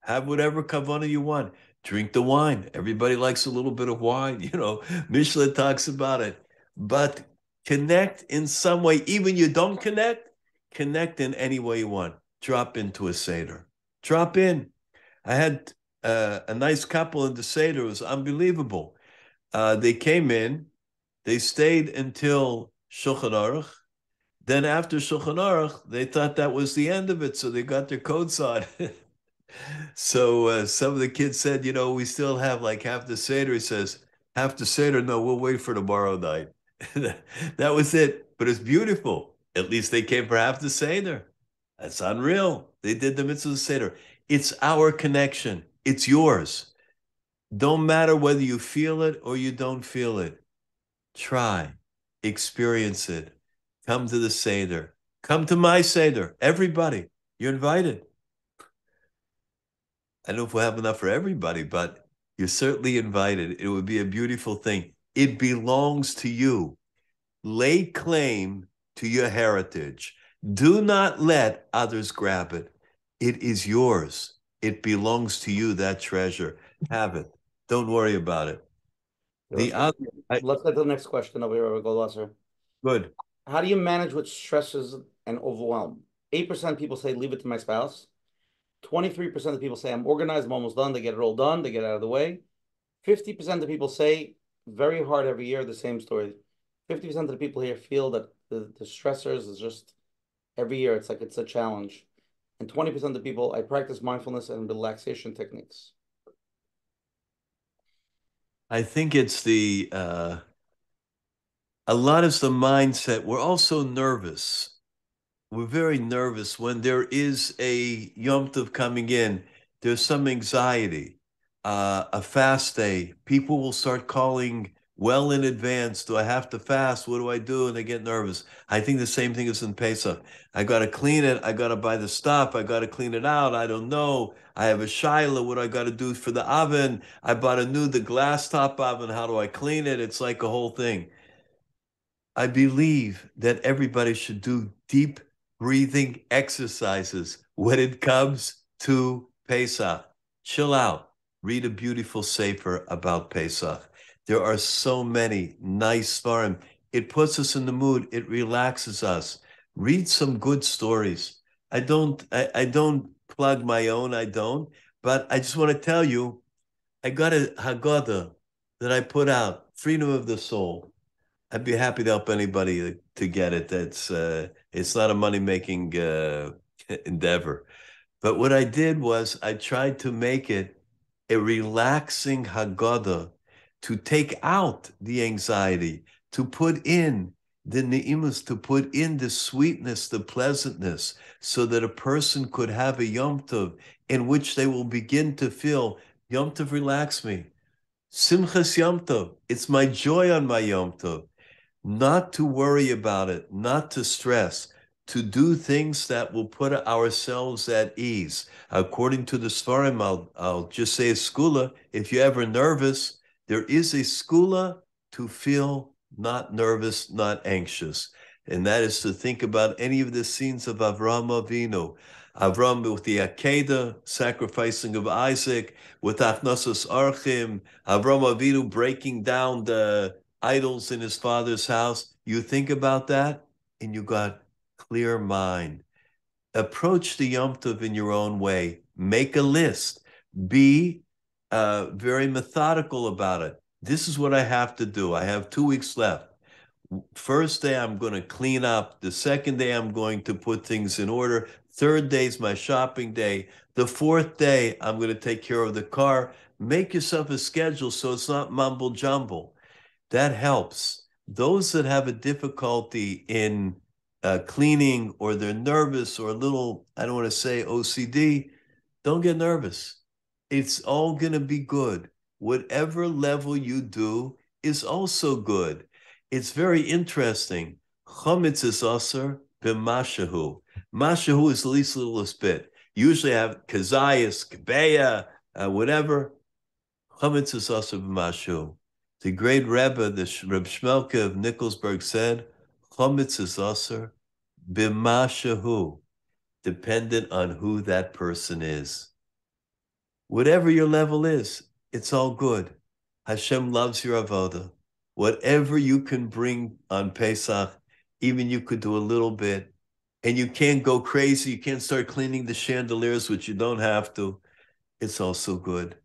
Have whatever kavana you want. Drink the wine. Everybody likes a little bit of wine. You know, Mishnah talks about it. But connect in some way. Even you don't connect, connect in any way you want. Drop into a Seder. Drop in. I had uh, a nice couple in the Seder. It was unbelievable. Uh, they came in. They stayed until Shulchan Aruch. Then after Shulchan Aruch, they thought that was the end of it, so they got their coats on. so uh, some of the kids said, you know, we still have like half the Seder. He says, half the Seder? No, we'll wait for tomorrow night. That was it. But it's beautiful. At least they came for half the Seder. That's unreal. They did the mitzvah of the Seder. It's our connection. It's yours. Don't matter whether you feel it or you don't feel it. Try. Experience it. Come to the Seder. Come to my Seder. Everybody, you're invited. I don't know if we'll have enough for everybody, but you're certainly invited. It would be a beautiful thing. It belongs to you. Lay claim to your heritage. Do not let others grab it. It is yours. It belongs to you, that treasure. Have it. Don't worry about it. The other, I, Let's get to the next question over here, Rabbi Goldwasser. Good. How do you manage with stresses and overwhelm? eight percent of people say, leave it to my spouse. twenty-three percent of people say, I'm organized, I'm almost done. They get it all done. They get out of the way. fifty percent of people say, very hard every year, the same story. fifty percent of the people here feel that the, the stressors is just every year. It's like it's a challenge. And twenty percent of the people, I practice mindfulness and relaxation techniques. I think it's the, uh, a lot is the mindset. We're also nervous. We're very nervous when there is a Yom Tov coming in. There's some anxiety, uh, a fast day. People will start calling well in advance. Do I have to fast? What do I do? And they get nervous. I think the same thing is in Pesach. I got to clean it. I got to buy the stuff. I got to clean it out. I don't know. I have a shiloh. What do I got to do for the oven? I bought a new, the glass top oven. How do I clean it? It's like a whole thing. I believe that everybody should do deep breathing exercises when it comes to Pesach. Chill out. Read a beautiful sefer about Pesach. There are so many nice svarim. It puts us in the mood. It relaxes us. Read some good stories. I don't, I, I don't plug my own. I don't. But I just want to tell you, I got a Haggadah that I put out, Freedom of the Soul. I'd be happy to help anybody to get it. That's uh, it's not a money-making uh, endeavor. But what I did was I tried to make it a relaxing Haggadah, to take out the anxiety, to put in the ne'imus, to put in the sweetness, the pleasantness, so that a person could have a Yom Tov in which they will begin to feel, Yom Tov relax me. Simchas Yom Tov, it's my joy on my Yom Tov. Not to worry about it, not to stress, to do things that will put ourselves at ease. According to the Svarim, I'll, I'll just say a skula, if you're ever nervous, there is a skula to feel not nervous, not anxious. And that is to think about any of the scenes of Avraham Avinu. Avraham with the Akedah, sacrificing of Isaac, with Achnasas Archim, Avraham Avinu breaking down the idols in his father's house. You think about that, and you got clear mind. Approach the Yom Tov in your own way. Make a list. Be Uh, very methodical about it. This is what I have to do. I have two weeks left. First day, I'm going to clean up. The second day, I'm going to put things in order. Third day is my shopping day. The fourth day, I'm going to take care of the car. Make yourself a schedule so it's not mumble jumble. That helps. Those that have a difficulty in uh, cleaning, or they're nervous, or a little, I don't want to say O C D, don't get nervous. It's all going to be good. Whatever level you do is also good. It's very interesting. Chometz is aser b'mashahu. Mashahu is the least littlest bit. Usually I have kazayas, kabeya, uh, whatever. Chometz is aser b'mashahu. The great Rebbe, the Reb Shmelke of Nikolsburg, said, Chometz is aser b'mashahu, dependent on who that person is. Whatever your level is, it's all good. Hashem loves your avoda. Whatever you can bring on Pesach, even you could do a little bit. And you can't go crazy. You can't start cleaning the chandeliers, which you don't have to. It's also good.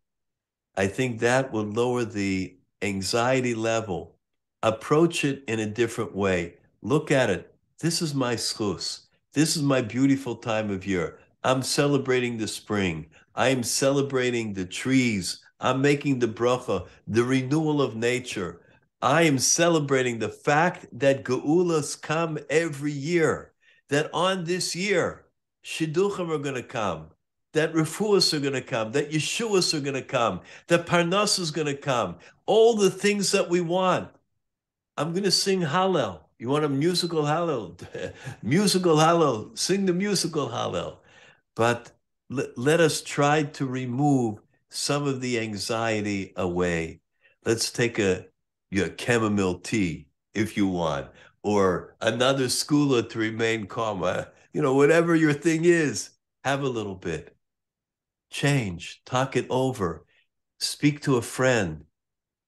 I think that will lower the anxiety level. Approach it in a different way. Look at it. This is my schus. This is my beautiful time of year. I'm celebrating the spring. I am celebrating the trees. I'm making the bracha, the renewal of nature. I am celebrating the fact that geulas come every year, that on this year, shidduchim are going to come, that refuas are going to come, that yeshuas are going to come, that parnas is going to come, all the things that we want. I'm going to sing hallel. You want a musical hallel? Musical hallel. Sing the musical hallel. But let, let us try to remove some of the anxiety away. Let's take a your chamomile tea, if you want, or another skula to remain calm. You know, whatever your thing is, have a little bit. Change, talk it over. speak to a friend,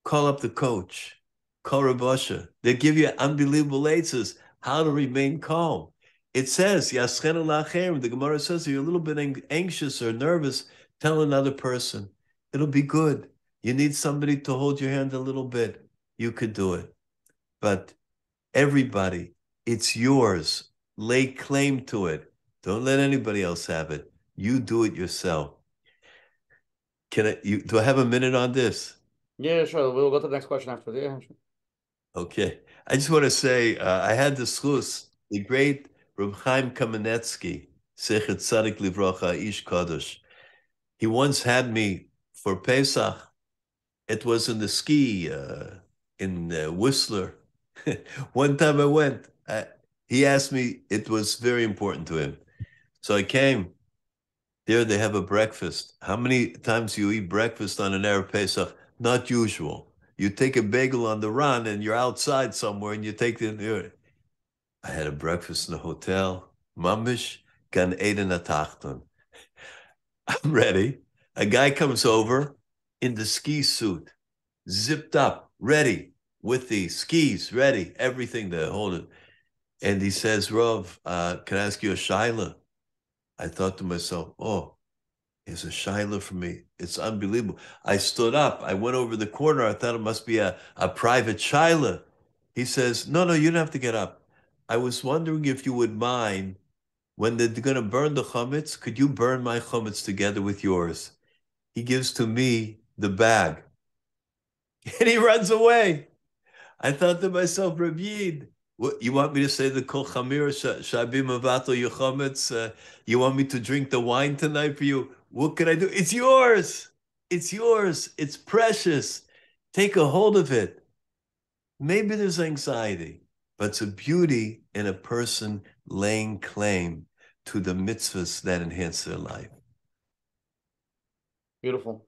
call up the coach, call Reb Moshe. They give you unbelievable answers how to remain calm. It says, Yaschenu la'acherim, the Gemara says, if you're a little bit anxious or nervous, tell another person. It'll be good. You need somebody to hold your hand a little bit. You could do it. But everybody, it's yours. Lay claim to it. Don't let anybody else have it. You do it yourself. Can I, you, do I have a minute on this? Yeah, sure. We'll go to the next question after the answer. Okay. I just want to say, uh, I had the schus, the great Reb Chaim Kamenetsky, Sechet Tzadik Livrocha, Eish Kodesh. He once had me for Pesach. It was in the ski, uh, in uh, Whistler. One time I went, I, he asked me, it was very important to him. So I came. There they have a breakfast. How many times do you eat breakfast on an Erev Pesach? Not usual. You take a bagel on the run and you're outside somewhere and you take the... I had a breakfast in the hotel. Mamish gan eden atachton. I'm ready. A guy comes over in the ski suit, zipped up, ready, with the skis, ready, everything to hold it. And he says, Rav, uh, can I ask you a shaila? I thought to myself, oh, it's a shaila for me. It's unbelievable. I stood up. I went over the corner. I thought it must be a, a private shaila. He says, no, no, you don't have to get up. I was wondering if you would mind, when they're going to burn the chametz, could you burn my chametz together with yours? He gives to me the bag. And he runs away. I thought to myself, Reb Yid, what, you want me to say the kol chamir shabim avato your chametz? You want me to drink the wine tonight for you? What can I do? It's yours. It's yours. It's precious. Take a hold of it. Maybe there's anxiety, but it's a beauty in a person laying claim to the mitzvahs that enhance their life. Beautiful.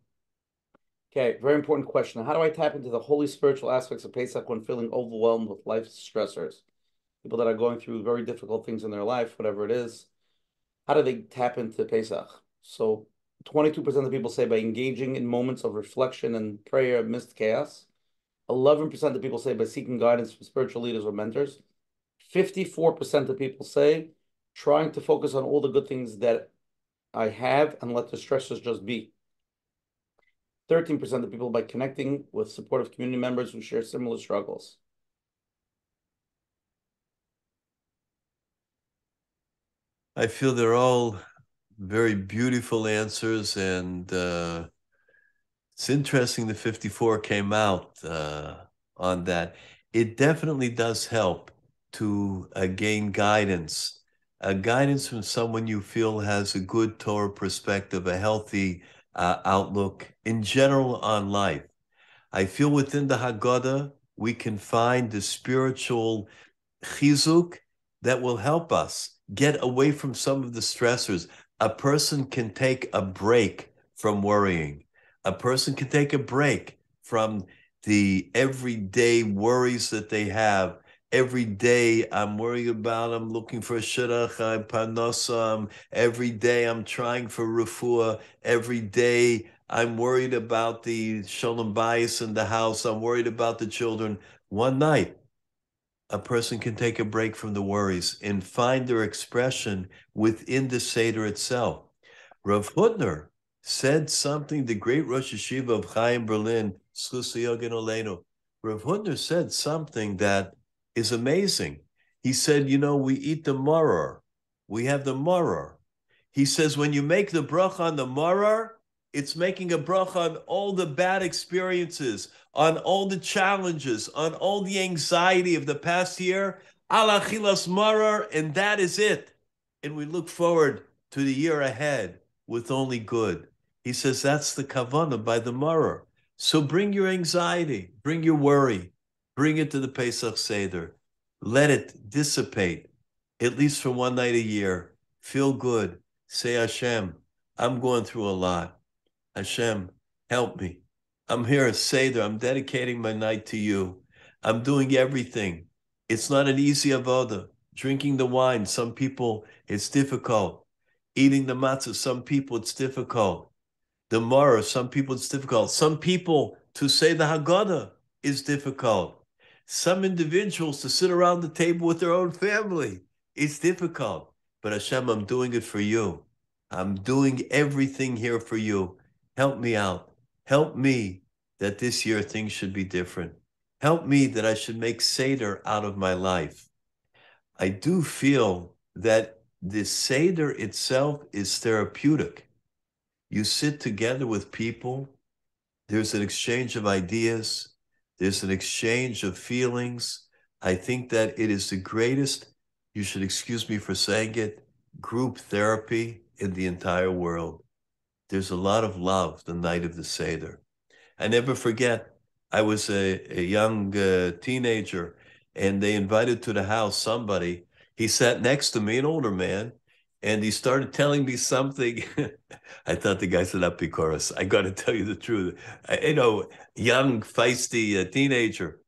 Okay, very important question. How do I tap into the holy spiritual aspects of Pesach when feeling overwhelmed with life's stressors? People that are going through very difficult things in their life, whatever it is, how do they tap into Pesach? So twenty-two percent of people say by engaging in moments of reflection and prayer amidst chaos. eleven percent of people say by seeking guidance from spiritual leaders or mentors. fifty-four percent of people say trying to focus on all the good things that I have and let the stressors just be. thirteen percent of people by connecting with supportive community members who share similar struggles. I feel they're all very beautiful answers, and uh, it's interesting the fifty-four came out uh, on that. It definitely does help to uh, gain guidance, a guidance from someone you feel has a good Torah perspective, a healthy Uh, outlook in general on life. I feel within the Haggadah, we can find the spiritual chizuk that will help us get away from some of the stressors. A person can take a break from worrying. A person can take a break from the everyday worries that they have. Every day I'm worrying about, I'm looking for shidduch, I'm parnosam. Every day I'm trying for refuah. Every day I'm worried about the shalom bayis in the house. I'm worried about the children. One night, a person can take a break from the worries and find their expression within the Seder itself. Rav Hudner said something, the great Rosh Yeshiva of Chaim Berlin, Rav Hudner said something that is amazing. He said, you know, we eat the morror. We have the morror. He says, when you make the bracha on the morror, it's making a bracha on all the bad experiences, on all the challenges, on all the anxiety of the past year. Al achilas morror, and that is it. And we look forward to the year ahead with only good. He says, that's the kavanah by the morror. So bring your anxiety, bring your worry, bring it to the Pesach Seder. Let it dissipate, at least for one night a year. Feel good. Say, Hashem, I'm going through a lot. Hashem, help me. I'm here at Seder. I'm dedicating my night to you. I'm doing everything. It's not an easy avoda. Drinking the wine, some people, it's difficult. Eating the matzah, some people, it's difficult. the morror, some people it's difficult. Some people to say the Haggadah is difficult. Some individuals to sit around the table with their own family, it's difficult. But Hashem, I'm doing it for you. I'm doing everything here for you. Help me out. Help me that this year things should be different. Help me that I should make Seder out of my life. I do feel that this Seder itself is therapeutic. You sit together with people. There's an exchange of ideas. There's an exchange of feelings. I think that it is the greatest, you should excuse me for saying it, group therapy in the entire world. There's a lot of love the night of the Seder. I never forget, I was a, a young uh, teenager, and they invited to the house somebody. He sat next to me, an older man, and he started telling me something. I thought the guy said, Apikoros. I got to tell you the truth. I, you know, young, feisty uh, teenager.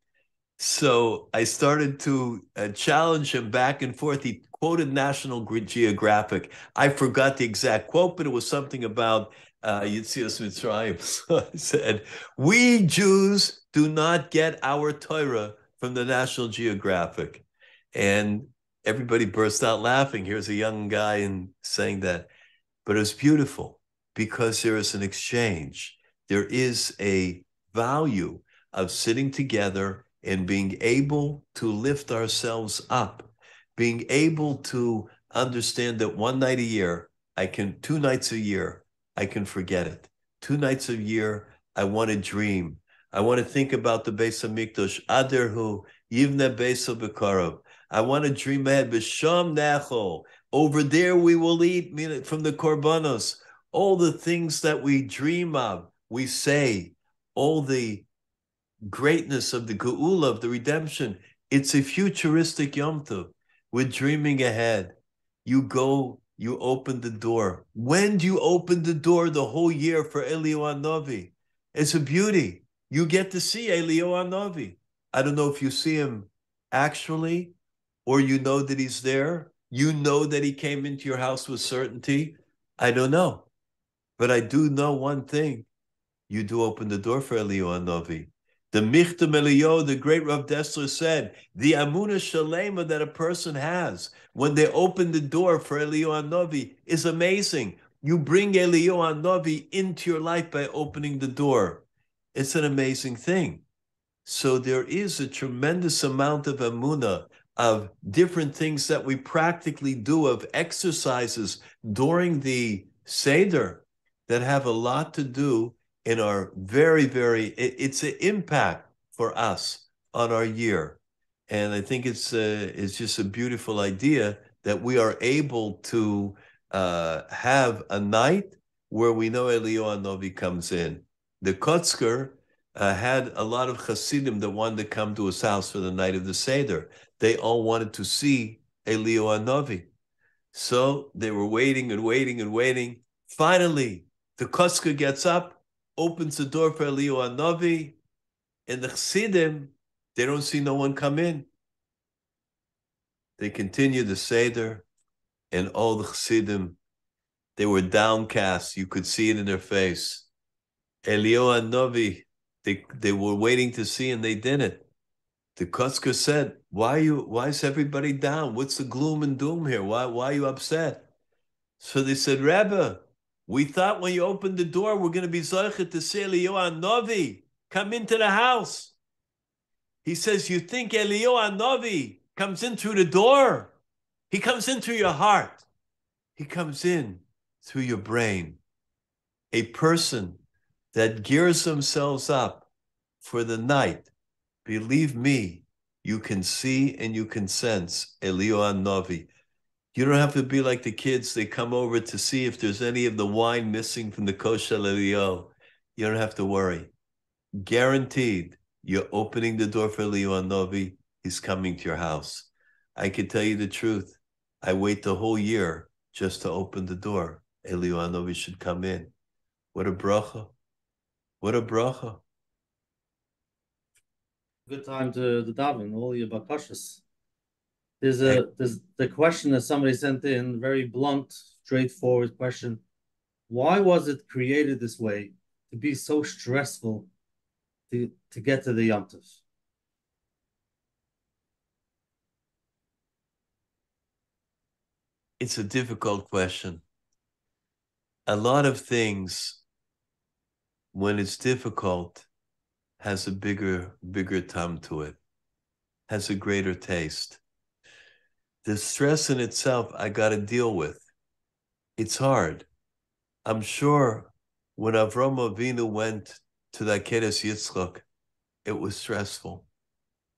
So I started to uh, challenge him back and forth. He quoted National Geographic. I forgot the exact quote, but it was something about uh, Yetzias Mitzrayim. So I said, we Jews do not get our Torah from the National Geographic. And everybody burst out laughing. Here's a young guy and saying that. But it's beautiful because there is an exchange. There is a value of sitting together and being able to lift ourselves up, being able to understand that one night a year, I can, two nights a year, I can forget it. Two nights a year, I want to dream. I want to think about the Beis Hamikdash, Aderhu, Yivne Beis HaBekarov. I want to dream ahead. B'sham Nachol. Over there we will eat from the korbanos. All the things that we dream of, we say. All the greatness of the geula, of the redemption. It's a futuristic Yom Tov. We're dreaming ahead. You go, you open the door. When do you open the door the whole year for Eliyahu Hanavi? It's a beauty. You get to see Eliyahu Hanavi. I don't know if you see him actually, or you know that he's there. You know that he came into your house with certainty. I don't know. But I do know one thing. You do open the door for Eliyahu Hanavi. The Michtam Eliyahu, the great Rav Dessler said, the Amunah Shalema that a person has when they open the door for Eliyahu Hanavi is amazing. You bring Eliyahu Hanavi into your life by opening the door. It's an amazing thing. So there is a tremendous amount of Amunah, of different things that we practically do, of exercises during the Seder that have a lot to do in our very, very, it, it's an impact for us on our year. And I think it's, a, it's just a beautiful idea that we are able to uh, have a night where we know Eliyahu Hanavi comes in. The Kotzker uh, had a lot of Chassidim that wanted to come to his house for the night of the Seder. They all wanted to see Eliyahu Hanavi. So they were waiting and waiting and waiting. Finally, the Kotzker gets up, opens the door for Eliyahu Hanavi, and the Chassidim, they don't see no one come in. They continue the Seder, and all the Chassidim, they were downcast. You could see it in their face. Eliyahu Hanavi, they, they were waiting to see, and they didn't. The Kotzker said, why, you, why is everybody down? What's the gloom and doom here? Why, why are you upset? So they said, Rebbe, we thought when you opened the door, we're going to be zoichet to see Eliyahu Hanavi come into the house. He says, you think Eliyahu Hanavi comes in through the door? He comes in through your heart. He comes in through your brain. A person that gears themselves up for the night, believe me, you can see and you can sense Eliyahu Hanavi. You don't have to be like the kids. They come over to see if there's any of the wine missing from the kosher Eliyahu. You don't have to worry. Guaranteed, you're opening the door for Eliyahu Hanavi. He's coming to your house. I can tell you the truth. I wait the whole year just to open the door. Eliyahu Hanavi should come in. What a bracha. What a bracha. Good time to the daven, all your bakashas. There's a there's the question that somebody sent in, very blunt, straightforward question. Why was it created this way to be so stressful to, to get to the Yom Tov? It's a difficult question. A lot of things, when it's difficult, has a bigger, bigger tum to it, has a greater taste. The stress in itself, I got to deal with. It's hard. I'm sure when Avram Avinu went to the Akedah Yitzchak, it was stressful.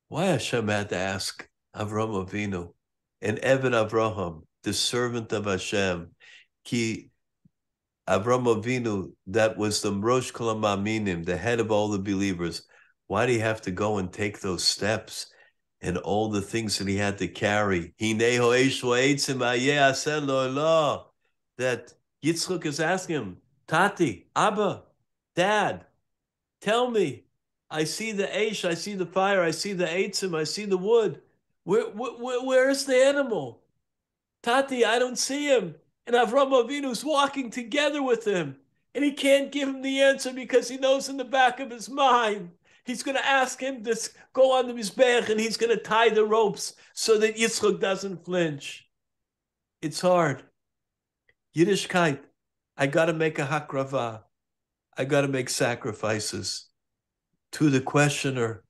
Why Hashem had to ask Avram Avinu, and Eved Avraham, the servant of Hashem, Ki Avram Avinu, that was the Rosh Kol HaMaaminim, the head of all the believers. Why did he have to go and take those steps and all the things that he had to carry? That Yitzchak is asking him, Tati, Abba, Dad, tell me, I see the Eish, I see the fire, I see the Eitzim, I see the wood. Where, where, where is the animal? Tati, I don't see him. And Avram Avinu's walking together with him. And he can't give him the answer because he knows in the back of his mind, he's going to ask him to go on the Mizbech and he's going to tie the ropes so that Yitzchak doesn't flinch. It's hard. Yiddishkeit, I got to make a hakrava. I got to make sacrifices. To the questioner,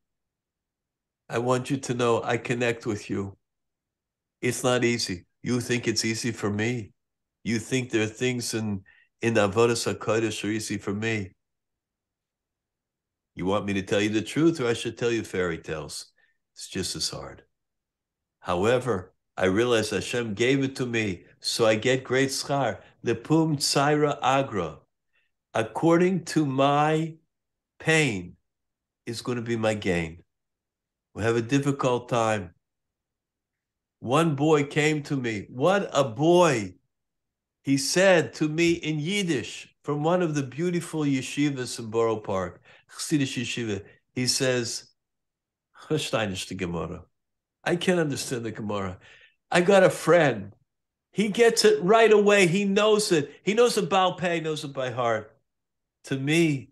I want you to know I connect with you. It's not easy. You think it's easy for me. You think there are things in, in Avodas HaKodesh are easy for me. You want me to tell you the truth, or I should tell you fairy tales? It's just as hard. However, I realize Hashem gave it to me, so I get great schar. Lepum tzaira agra. According to my pain is going to be my gain. We have a difficult time. One boy came to me. What a boy! He said to me in Yiddish from one of the beautiful yeshivas in Borough Park, Chassidish yeshiva, he says, Chashtainish the Gemara. I can't understand the Gemara. I got a friend. He gets it right away. He knows it. He knows the Baal Peh. He knows it by heart. To me,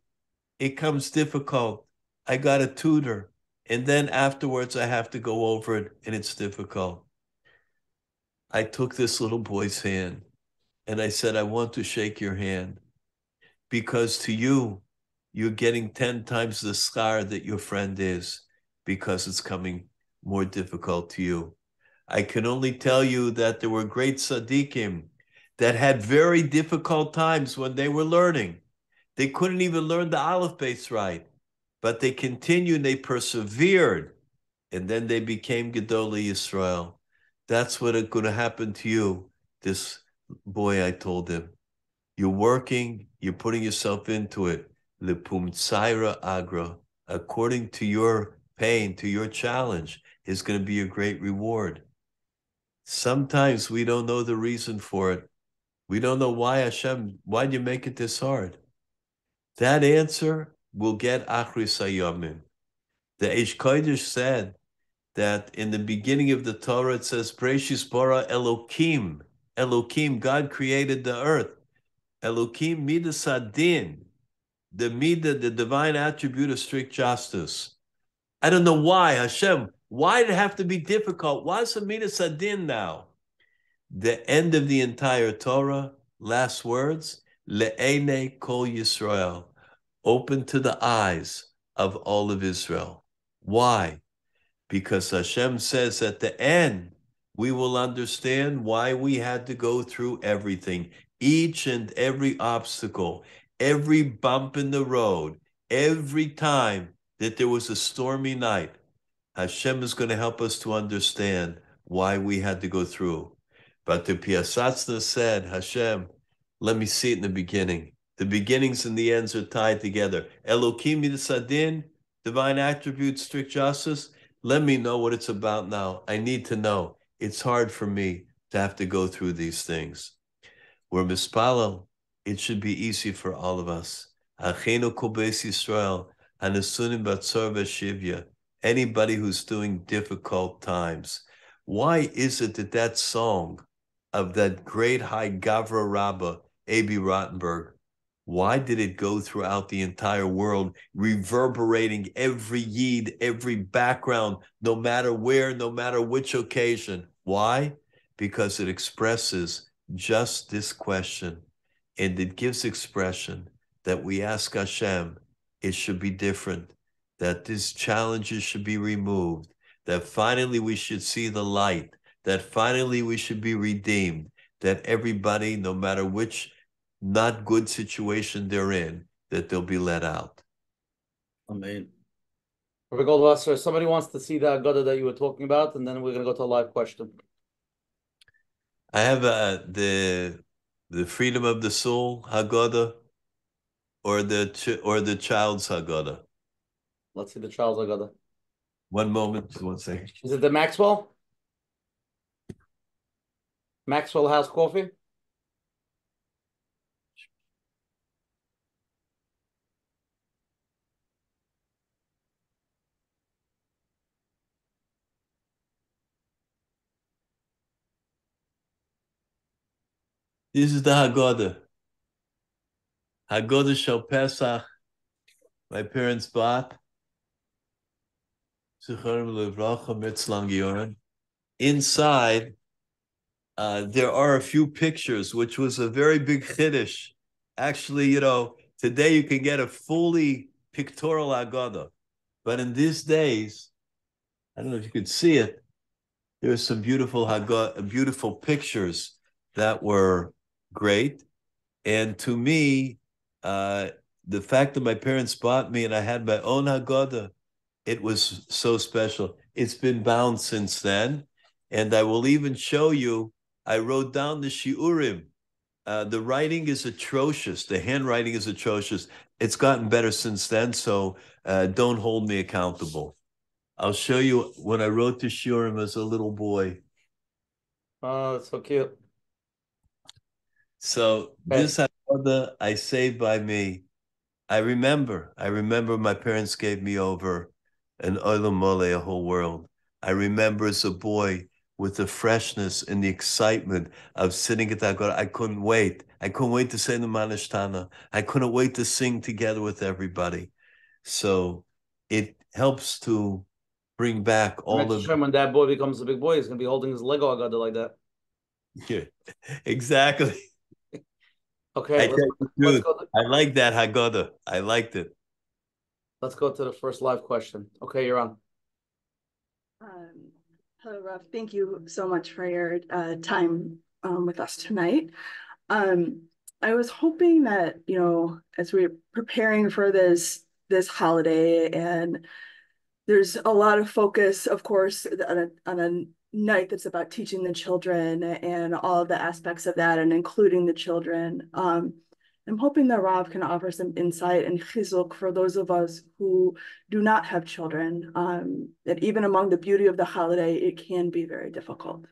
it comes difficult. I got a tutor. And then afterwards, I have to go over it, and it's difficult. I took this little boy's hand. And I said, I want to shake your hand because to you, you're getting ten times the schar that your friend is because it's coming more difficult to you. I can only tell you that there were great tzaddikim that had very difficult times when they were learning. They couldn't even learn the Aleph Beis right, but they continued, they persevered, and then they became Gedolei Yisrael. That's what is going to happen to you this boy, I told him, you're working, you're putting yourself into it. Lepum tzaira agra, according to your pain, to your challenge, is going to be a great reward. Sometimes we don't know the reason for it. We don't know why Hashem, why'd you make it this hard? That answer will get Achris Hayomim. The Eish Kodesh said that in the beginning of the Torah, it says, Preshis bara Elokim. Elokim, God created the earth. Elokim midas hadin, the midah, the divine attribute of strict justice. I don't know why, Hashem, why did it have to be difficult? Why is the midas hadin now? The end of the entire Torah, last words, le'enei kol Yisrael, open to the eyes of all of Israel. Why? Because Hashem says at the end, we will understand why we had to go through everything, each and every obstacle, every bump in the road, every time that there was a stormy night. Hashem is going to help us to understand why we had to go through. But the Piaseczna said, Hashem, let me see it in the beginning. The beginnings and the ends are tied together. Elokim Yisadin, divine attributes, strict justice. Let me know what it's about now. I need to know. It's hard for me to have to go through these things. We're mispalel. It should be easy for all of us. Achenu kol beis Yisrael, hanasunim batzor v'shivya. Anybody who's doing difficult times. Why is it that that song of that great High Gavra Rabbah A B Rottenberg, why did it go throughout the entire world, reverberating every yid, every background, no matter where, no matter which occasion? Why? Because it expresses just this question, and it gives expression that we ask Hashem, it should be different, that these challenges should be removed, that finally we should see the light, that finally we should be redeemed, that everybody, no matter which not good situation they're in, that they'll be let out. Amen. Rabbi Goldwasser, somebody wants to see the Haggadah that you were talking about, and then we're going to go to a live question. I have uh, the the Freedom of the Soul Haggadah, or the ch or the Child's Haggadah. Let's see the Child's Haggadah. One moment, one second. Is it the Maxwell? Maxwell House Coffee? This is the Haggadah. Haggadah Shel Pesach, my parents bought. Inside, uh, there are a few pictures, which was a very big chiddush. Actually, you know, today you can get a fully pictorial Haggadah. But in these days, I don't know if you could see it, there are some beautiful Haggadah, beautiful pictures that were great. And to me, uh, the fact that my parents bought me and I had my own Haggadah, it was so special. It's been bound since then. And I will even show you, I wrote down the Shiurim. Uh, the writing is atrocious. The handwriting is atrocious. It's gotten better since then, so uh, don't hold me accountable. I'll show you when I wrote the Shiurim as a little boy. Oh, that's so cute. So this Haggadah I saved by me. I remember. I remember my parents gave me over an Olam Mole, a whole world. I remember as a boy with the freshness and the excitement of sitting at the Haggadah. I couldn't wait. I couldn't wait to say the Manish Tana. I couldn't wait to sing together with everybody. So it helps to bring back all of... Sure, when that boy becomes a big boy, he's going to be holding his Lego Haggadah like that. Yeah, exactly. Okay, I, let's, let's to, I like that Haggadah. I liked it. Let's go to the first live question. Okay, you're on. Um, hello, Rav. Thank you so much for your uh, time um, with us tonight. Um, I was hoping that, you know, as we're preparing for this this holiday, and there's a lot of focus, of course, on a, on a night that's about teaching the children and all the aspects of that and including the children. Um, I'm hoping that Rav can offer some insight and chizuk for those of us who do not have children, um, that even among the beauty of the holiday, it can be very difficult.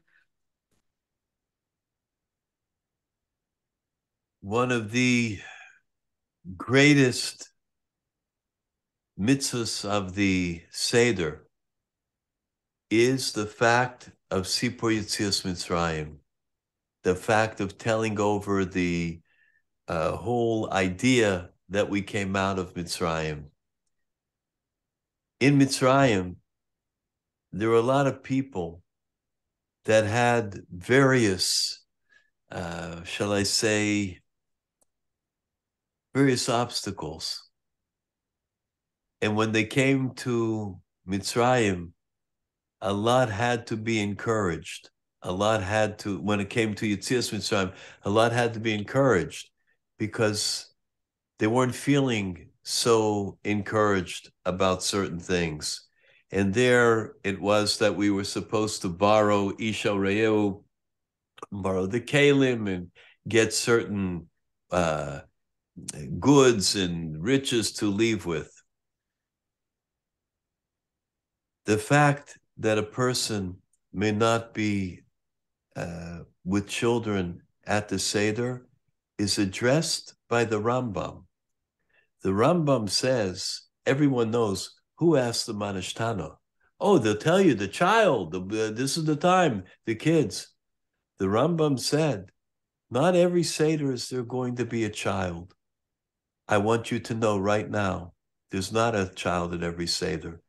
One of the greatest mitzvahs of the Seder is the fact of Sipur Yetzias Mitzrayim, the fact of telling over the uh, whole idea that we came out of Mitzrayim. In Mitzrayim, there were a lot of people that had various, uh, shall I say, various obstacles. And when they came to Mitzrayim, a lot had to be encouraged. A lot had to, when it came to Yetzias Mitzrayim, a lot had to be encouraged because they weren't feeling so encouraged about certain things. And there it was that we were supposed to borrow Ish al Re'ehu, borrow the Kalim and get certain uh, goods and riches to leave with. The fact that a person may not be uh, with children at the Seder is addressed by the Rambam. The Rambam says, everyone knows, who asked the Manish Tana? Oh, they'll tell you, the child, the, uh, this is the time, the kids. The Rambam said, Not every Seder is there going to be a child. I want you to know right now, there's not a child at every Seder.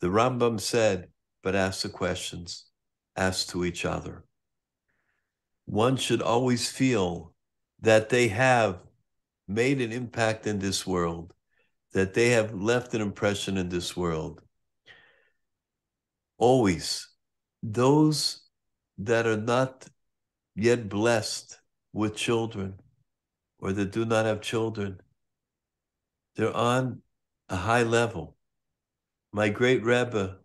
The Rambam said, but ask the questions, ask to each other. One should always feel that they have made an impact in this world, that they have left an impression in this world. Always, those that are not yet blessed with children or that do not have children, they're on a high level. My great Rebbe,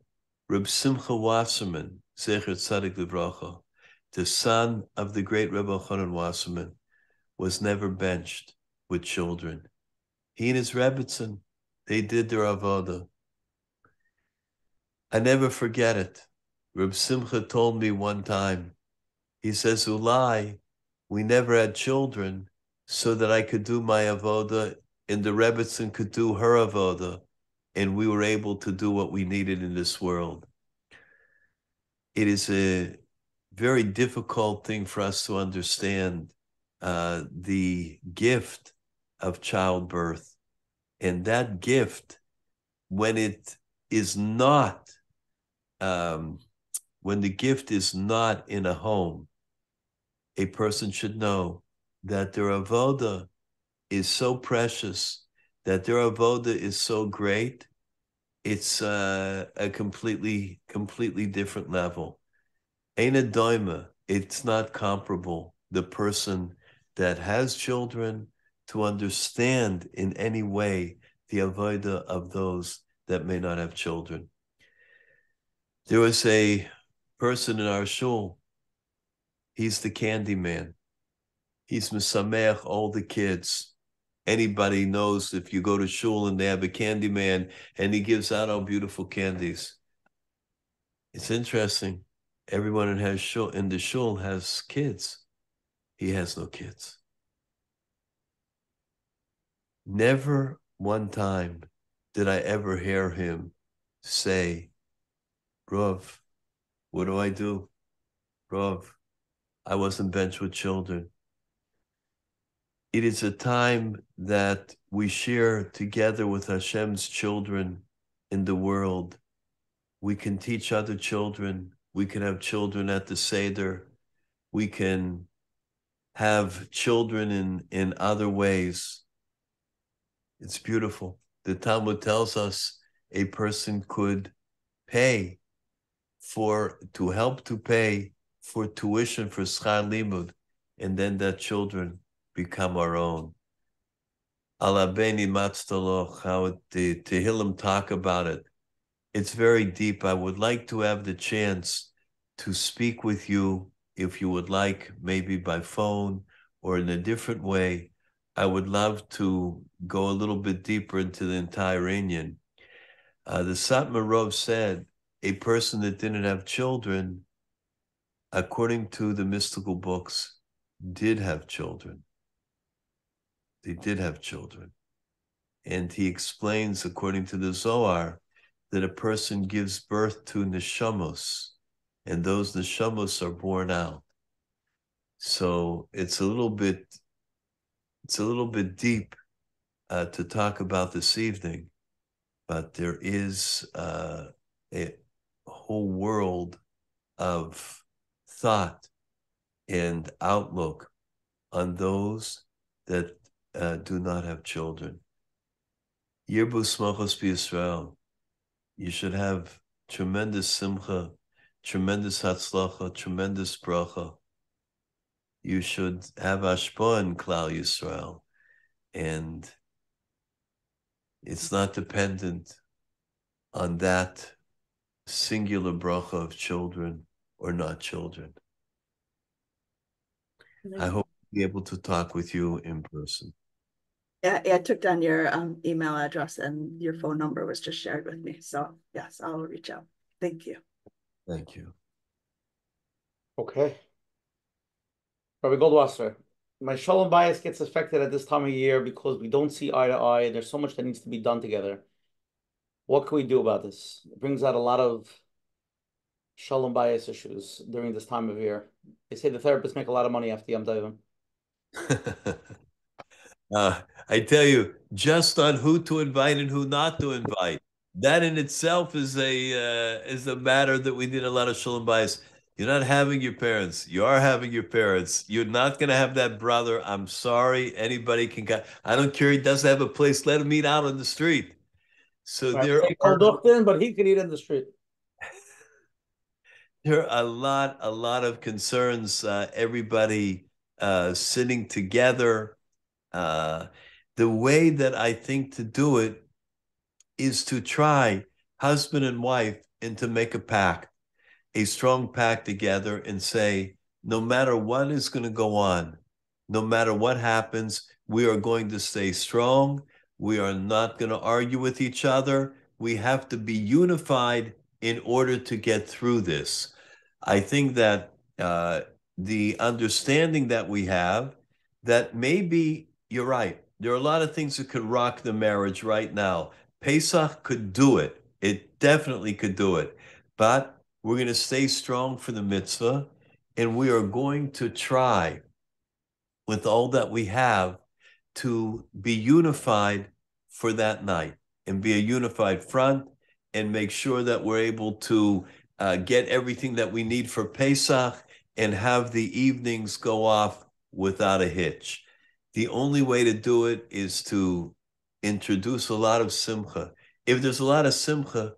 Rav Simcha Wasserman, Zecher Tzadik Livracha, the son of the great Rebbe Chanan Wasserman, was never benched with children. He and his Rebbetzin, they did their avoda. I never forget it. Reb Simcha told me one time, he says, Ulai, we never had children so that I could do my avoda and the Rebbetzin could do her avoda, and we were able to do what we needed in this world. It is a very difficult thing for us to understand uh, the gift of childbirth. And that gift, when it is not, um, when the gift is not in a home, a person should know that their avoda is so precious, that their avoda is so great, it's uh, a completely, completely different level. Ain't a doima, it's not comparable. The person that has children, to understand in any way the avoda of those that may not have children. There was a person in our shul, he's the candy man. He's mesamech all the kids. Anybody knows if you go to shul and they have a candy man and he gives out all beautiful candies. It's interesting. Everyone in, has shul, in the shul has kids. He has no kids. Never one time did I ever hear him say, Rav, what do I do? Rav, I wasn't benched with children. It is a time that we share together with Hashem's children in the world. We can teach other children. We can have children at the Seder. We can have children in, in other ways. It's beautiful. The Talmud tells us a person could pay for, to help to pay for tuition for schar limud, and then that children become our own. Alabeni matztaloch, how the Tehillim talk about it. It's very deep. I would like to have the chance to speak with you, if you would like, maybe by phone or in a different way. I would love to go a little bit deeper into the entire inyan. Uh, the Satmar Rov said, a person that didn't have children, according to the mystical books, did have children. They did have children. And he explains, according to the Zohar, that a person gives birth to neshamos, and those neshamos are born out. So it's a little bit It's a little bit deep uh, to talk about this evening, but there is uh, a whole world of thought and outlook on those that uh, do not have children. Yirbu Smachos B'Yisrael, you should have tremendous simcha, tremendous hatzlacha, tremendous bracha. You should have Ashpah in Klal Yisrael. And it's not dependent on that singular bracha of children or not children. I hope to be able to talk with you in person. Yeah, I took down your um, email address and your phone number was just shared with me. So yes, I'll reach out. Thank you. Thank you. Okay. Rabbi Goldwasser, my shalom bias gets affected at this time of year because we don't see eye to eye and there's so much that needs to be done together. What can we do about this? It brings out a lot of shalom bias issues during this time of year. They say the therapists make a lot of money after Yom Tovim. uh, I tell you, just on who to invite and who not to invite, that in itself is a uh, is a matter that we need a lot of shalom bayis. You're not having your parents. You are having your parents. You're not going to have that brother. I'm sorry. Anybody can go. I don't care. He doesn't have a place. Let him eat out on the street. So right. there are... Doctor, but he can eat on the street. There are a lot, a lot of concerns. Uh, everybody uh, sitting together. Uh, the way that I think to do it is to try, husband and wife, and to make a pact. A strong pact together and say, no matter what is going to go on, no matter what happens, we are going to stay strong. We are not going to argue with each other. We have to be unified in order to get through this. I think that uh, the understanding that we have, that maybe you're right. There are a lot of things that could rock the marriage right now. Pesach could do it. It definitely could do it. But we're going to stay strong for the mitzvah, and we are going to try with all that we have to be unified for that night and be a unified front and make sure that we're able to uh, get everything that we need for Pesach and have the evenings go off without a hitch. The only way to do it is to introduce a lot of simcha. If there's a lot of simcha,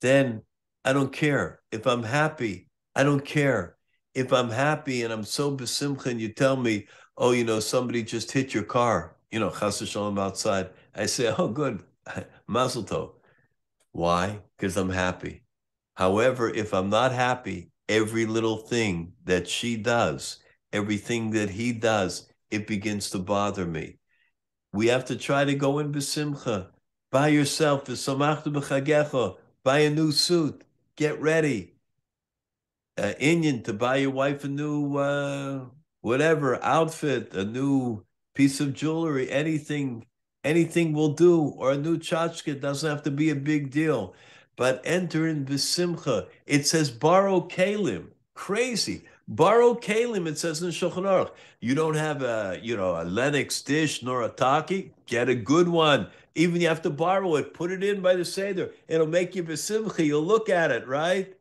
then I don't care. If I'm happy, I don't care. If I'm happy and I'm so besimcha and you tell me, oh, you know, somebody just hit your car, you know, chas v'shalom outside, I say, oh, good, mazel tov. Why? Because I'm happy. However, if I'm not happy, every little thing that she does, everything that he does, it begins to bother me. We have to try to go in besimcha. By yourself, v'samachta b'chagecha, buy a new suit. Get ready, uh, Indian, to buy your wife a new uh, whatever outfit, a new piece of jewelry, anything, anything will do, or a new tchotchke. Doesn't have to be a big deal, but enter in v'simcha. It says borrow kalim, crazy. Borrow kalim. It says in Shulchan Aruch, you don't have a you know a Lennox dish nor a taki. Get a good one. Even you have to borrow it, put it in by the Seder. It'll make you besimcha. You'll look at it, right?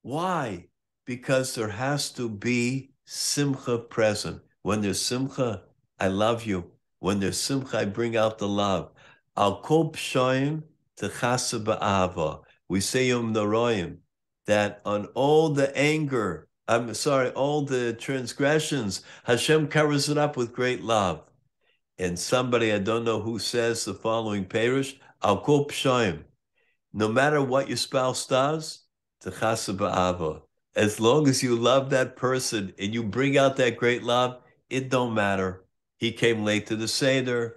Why? Because there has to be simcha present. When there's simcha, I love you. When there's simcha, I bring out the love. Al kol pshoim techase ba'ava. We say Yom Noroim, that on all the anger, I'm sorry, all the transgressions, Hashem covers it up with great love. And somebody, I don't know who, says the following perush, Al kol pshaim. No matter what your spouse does, techase ba'ava. As long as you love that person and you bring out that great love, it don't matter. He came late to the Seder.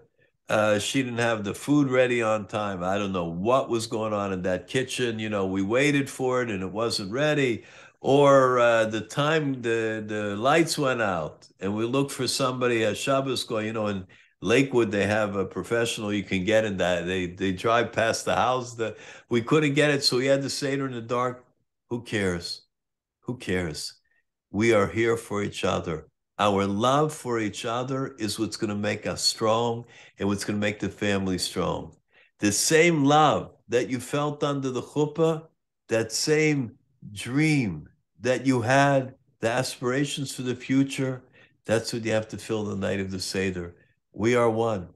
Uh, she didn't have the food ready on time. I don't know what was going on in that kitchen. You know, we waited for it and it wasn't ready. Or uh, the time the, the lights went out and we looked for somebody at Shabbos going, you know, and Lakewood, they have a professional you can get in that. They they drive past the house. The, we couldn't get it, so we had to say to her in the dark, who cares? Who cares? We are here for each other. Our love for each other is what's going to make us strong and what's going to make the family strong. The same love that you felt under the chuppah, that same dream that you had, the aspirations for the future, that's what you have to fill the night of the Seder. We are one.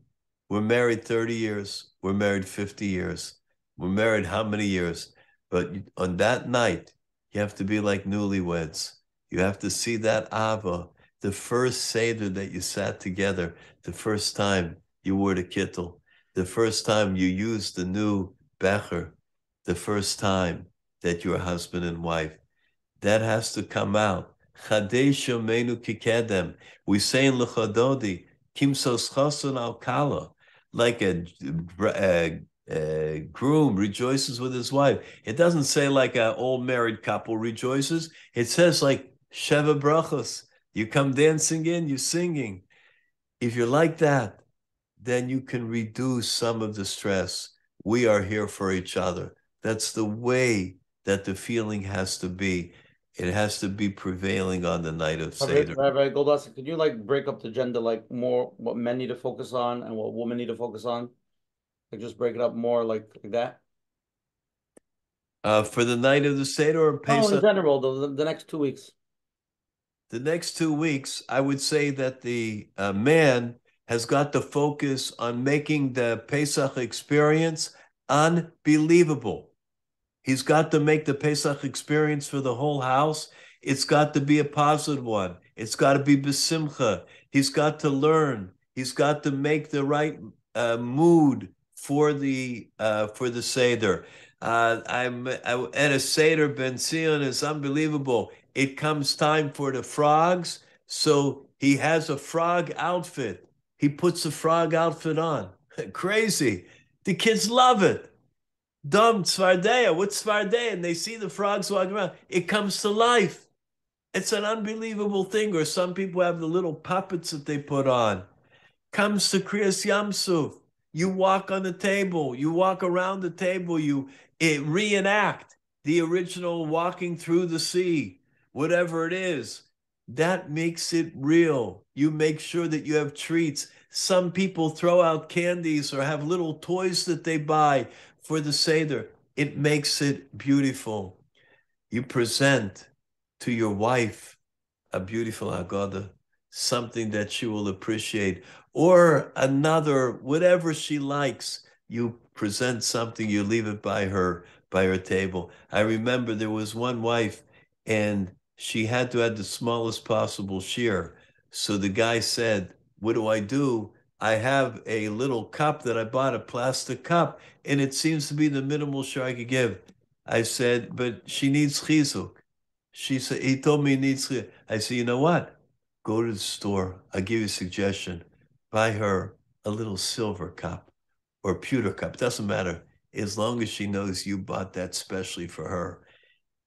We're married thirty years. We're married fifty years. We're married how many years? But on that night, you have to be like newlyweds. You have to see that Ava, the first Seder that you sat together, the first time you wore the kittel, the first time you used the new becher, the first time that you're husband and wife. That has to come out. Chadesh Yomeinu Kikedem. We say in L'Chadodi, Kimsos Choson Alkala, like a, a, a groom rejoices with his wife. It doesn't say like an old married couple rejoices. It says like Sheva Brachos. You come dancing in, you're singing. If you're like that, then you can reduce some of the stress. We are here for each other. That's the way that the feeling has to be. It has to be prevailing on the night of Seder. Rabbi Goldwasser, could you like break up the gender, like more what men need to focus on and what women need to focus on? Like just break it up more like, like that? Uh, for the night of the Seder or Pesach? No, in general, the, the next two weeks. The next two weeks, I would say that the uh, man has got to focus on making the Pesach experience unbelievable. He's got to make the Pesach experience for the whole house. It's got to be a positive one. It's got to be besimcha. He's got to learn. He's got to make the right uh, mood for the uh, for the Seder. Uh, I'm I, at a Seder, Ben Sion is unbelievable. It comes time for the frogs, so he has a frog outfit. He puts the frog outfit on. Crazy. The kids love it. Dumb Tzvardeya, what's Tzvardeya? And they see the frogs walking around. It comes to life. It's an unbelievable thing. Or some people have the little puppets that they put on. Comes to Kriyas Yamsuf. You walk on the table. You walk around the table. You it, reenact the original walking through the sea, whatever it is. That makes it real. You make sure that you have treats. Some people throw out candies or have little toys that they buy for the Seder. It makes it beautiful. You present to your wife a beautiful Haggadah, something that she will appreciate, or another, whatever she likes. You present something, you leave it by her, by her table. I remember there was one wife and she had to have the smallest possible shear. So the guy said, what do I do? I have a little cup that I bought, a plastic cup, and it seems to be the minimal share I could give. I said, but she needs chizuk. She said, he told me he needs chizuk. I said, you know what? Go to the store. I'll give you a suggestion. Buy her a little silver cup or pewter cup. Doesn't matter. As long as she knows you bought that specially for her.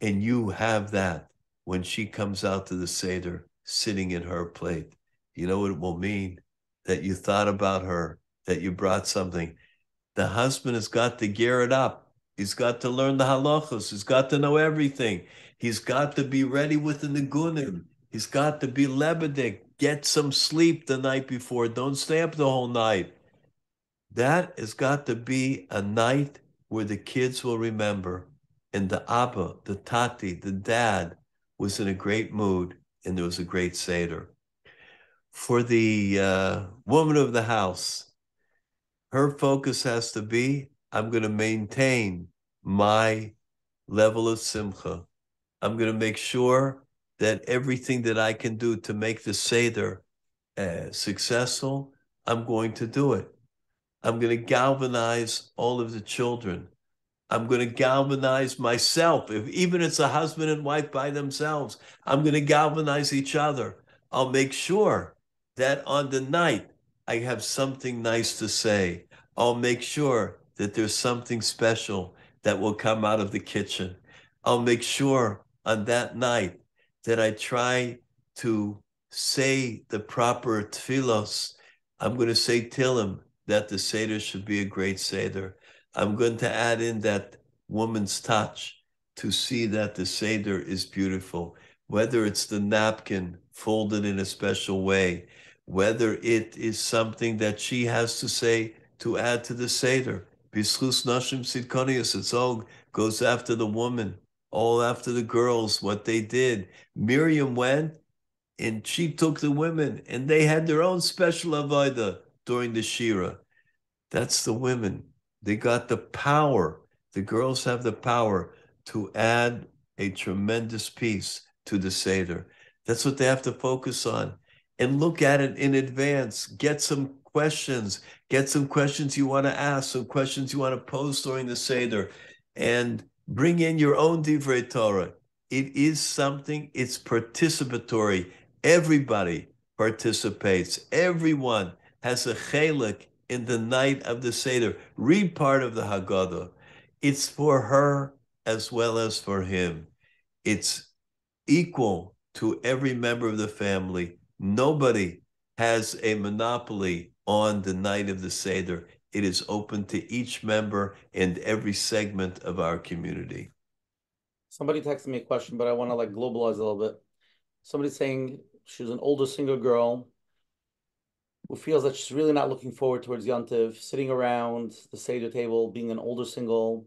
And you have that when she comes out to the Seder sitting in her plate. You know what it will mean? That you thought about her, that you brought something. The husband has got to gear it up. He's got to learn the halachos. He's got to know everything. He's got to be ready with the nigunim. He's got to be lebedik. Get some sleep the night before. Don't stay up the whole night. That has got to be a night where the kids will remember. And the Abba, the Tati, the dad was in a great mood and there was a great Seder. For the uh, woman of the house, her focus has to be, I'm going to maintain my level of simcha. I'm going to make sure that everything that I can do to make the Seder uh, successful, I'm going to do it. I'm going to galvanize all of the children. I'm going to galvanize myself. If even it's a husband and wife by themselves, I'm going to galvanize each other. I'll make sure that on the night, I have something nice to say. I'll make sure that there's something special that will come out of the kitchen. I'll make sure on that night that I try to say the proper tefillos. I'm going to say Tillim, that the Seder should be a great Seder. I'm going to add in that woman's touch to see that the Seder is beautiful. Whether it's the napkin folded in a special way, whether it is something that she has to say to add to the Seder. B'schus Nashim Sidkonius, it's all goes after the woman, all after the girls, what they did. Miriam went and she took the women and they had their own special avodah during the Shira. That's the women. They got the power. The girls have the power to add a tremendous piece to the Seder. That's what they have to focus on. And look at it in advance. Get some questions. Get some questions you want to ask, some questions you want to pose during the Seder. And bring in your own Divrei Torah. It is something, it's participatory. Everybody participates. Everyone has a chelik in the night of the Seder. Read part of the Haggadah. It's for her as well as for him. It's equal to every member of the family. Nobody has a monopoly on the night of the Seder. It is open to each member and every segment of our community. Somebody texted me a question, but I want to like globalize a little bit. Somebody's saying she's an older single girl who feels that she's really not looking forward towards Yontiv, sitting around the Seder table, being an older single.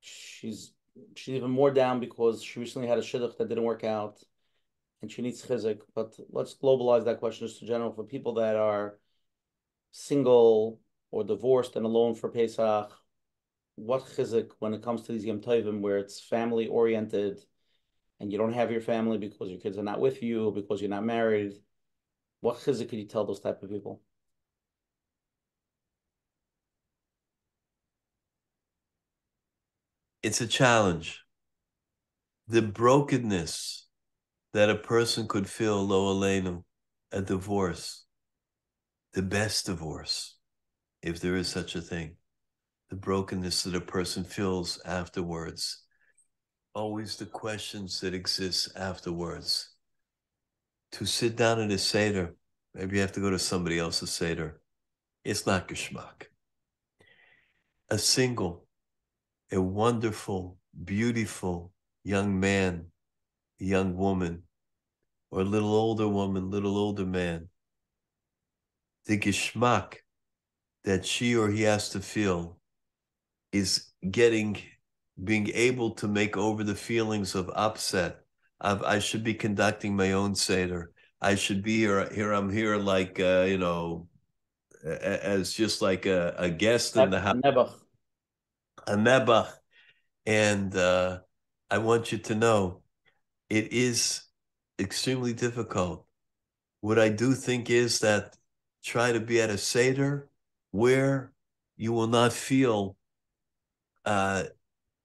She's she's even more down because she recently had a shidduch that didn't work out, and she needs chizuk. But let's globalize that question just in general for people that are single or divorced and alone for Pesach. What chizuk when it comes to these Yom Tovim where it's family oriented and you don't have your family because your kids are not with you, because you're not married? What chizuk could you tell those type of people? It's a challenge. The brokenness that a person could feel, lo aleinu, a divorce, the best divorce, if there is such a thing, the brokenness that a person feels afterwards, always the questions that exist afterwards. To sit down at a Seder, maybe you have to go to somebody else's Seder, it's not geschmack. A single, a wonderful, beautiful young man, a young woman, or a little older woman, little older man, the geschmack that she or he has to feel is getting, being able to make over the feelings of upset, of I should be conducting my own Seder, I should be here, here I'm here like, uh, you know, as just like a, a guest in the house. A nebuch. A nebuch. And uh, I want you to know, it is extremely difficult. What I do think is that try to be at a Seder where you will not feel Uh,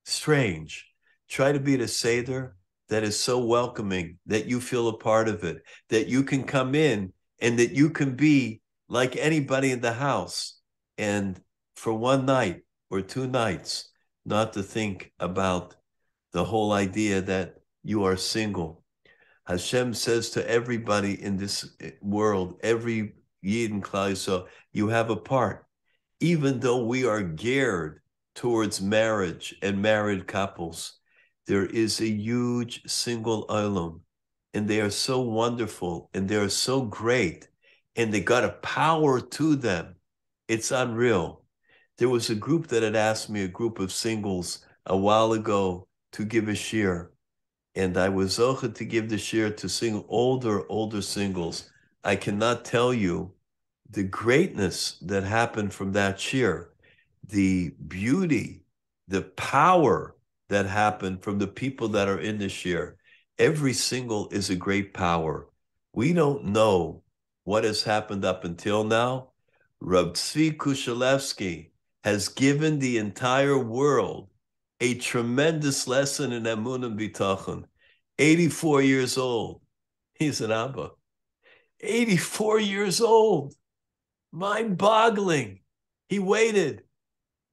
strange. Try to be at a Seder that is so welcoming that you feel a part of it, that you can come in and that you can be like anybody in the house. And for one night or two nights, not to think about the whole idea that you are single. Hashem says to everybody in this world, every Yid and Klal Yisrael, you have a part. Even though we are geared towards marriage and married couples, there is a huge single olam, and they are so wonderful, and they are so great, and they got a power to them. It's unreal. There was a group that had asked me, a group of singles, a while ago to give a shir, and I was zocheh to give the shir to single, older, older singles. I cannot tell you the greatness that happened from that shir, the beauty, the power that happened from the people that are in this year. Every single is a great power. We don't know what has happened up until now. Rav Tzvi Kushilevsky has given the entire world a tremendous lesson in Emun and Bitachon. eighty-four years old. He's an Abba. eighty-four years old. Mind-boggling. He waited.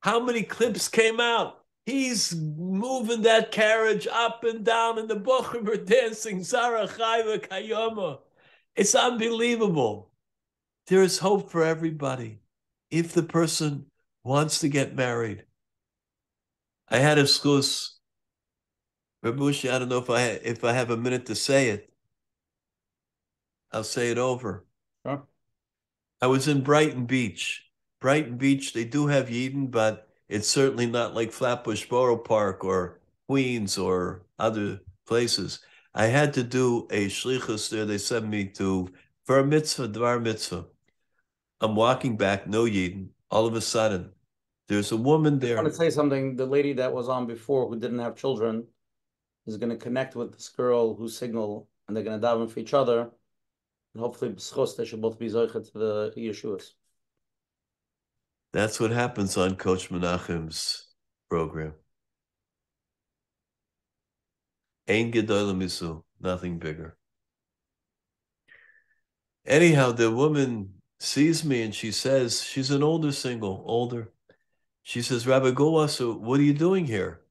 How many clips came out? He's moving that carriage up and down, and the bochum are dancing Zara Chayva Kayoma. It's unbelievable. There is hope for everybody if the person wants to get married. I had a schus, Reb Moshe, I don't know if I if I have a minute to say it. I'll say it over. Huh? I was in Brighton Beach. Brighton Beach, they do have Yidden, but it's certainly not like Flatbush Borough Park or Queens or other places. I had to do a shlichus there. They sent me to for a mitzvah, dvar mitzvah. I'm walking back, no Yidden. All of a sudden, there's a woman there. I want to say something. The lady that was on before who didn't have children is going to connect with this girl who's single, and they're going to daven for each other. And hopefully, b'schos, they should both be zoichet to the Yeshuas. That's what happens on Coach Menachem's program. Ein Gedolah Mizu, nothing bigger. Anyhow, the woman sees me and she says, she's an older single, older. She says, Rabbi Goldwasser, what are you doing here?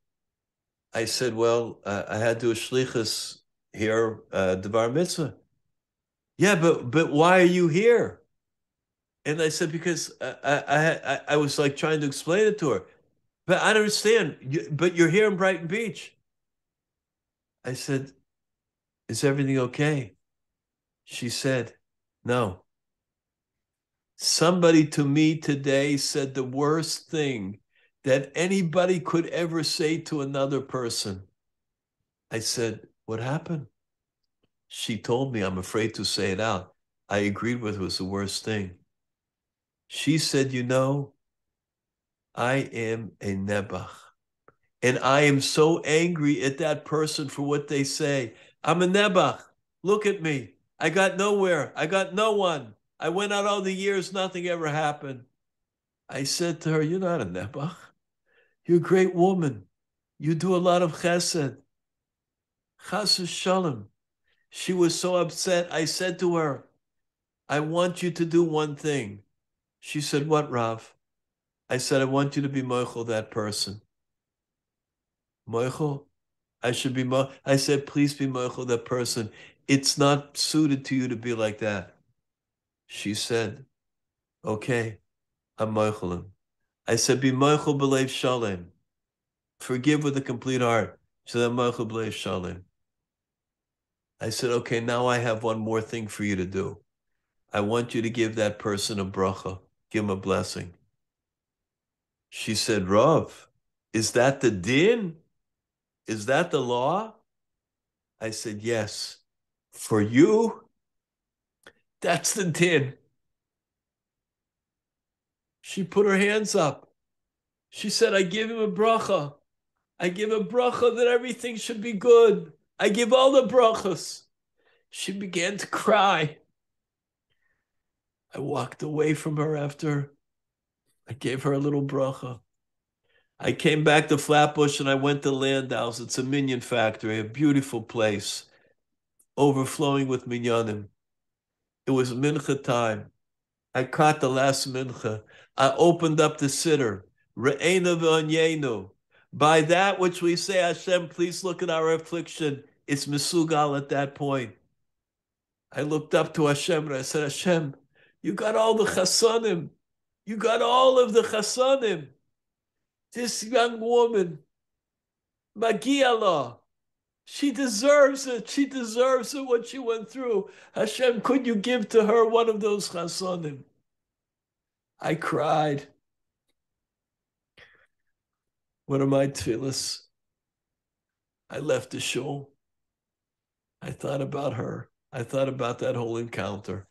I said, well, uh, I had to do a shlichus here, uh, Devar Mitzvah. Yeah, but but why are you here? And I said, because I, I, I, I was like trying to explain it to her. But I don't understand. You, but you're here in Brighton Beach. I said, is everything okay? She said, no. Somebody to me today said the worst thing that anybody could ever say to another person. I said, what happened? She told me, I'm afraid to say it out. I agreed with her, it was the worst thing. She said, you know, I am a Nebuch. And I am so angry at that person for what they say. I'm a Nebuch. Look at me. I got nowhere. I got no one. I went out all the years. Nothing ever happened. I said to her, you're not a Nebuch. You're a great woman. You do a lot of chesed. Chas Shalom. She was so upset. I said to her, I want you to do one thing. She said, what, Rav? I said, I want you to be moichel that person. Moichel? I should be moichel. I said, please be moichel that person. It's not suited to you to be like that. She said, okay, I'm moichel him. I said, be moichel b'leiv shalem. Forgive with a complete heart. She said, I'm moichel b'leiv shalem. I said, okay, now I have one more thing for you to do. I want you to give that person a bracha, give him a blessing. She said, Rav, is that the din? Is that the law? I said, yes. For you, that's the din. She put her hands up. She said, I give him a bracha. I give a bracha that everything should be good. I give all the brachas. She began to cry. I walked away from her after. I gave her a little bracha. I came back to Flatbush and I went to Landau's. It's a minyan factory, a beautiful place, overflowing with minyanim. It was mincha time. I caught the last mincha. I opened up the siddur. Re'ena v'onyenu. By that which we say, Hashem, please look at our affliction. It's Misugal at that point. I looked up to Hashem and I said, Hashem, you got all the chasanim. You got all of the chasanim. This young woman, Magiala, she deserves it. She deserves it, what she went through. Hashem, could you give to her one of those chasanim? I cried. What are my tefillas? I left the shul. I thought about her. I thought about that whole encounter.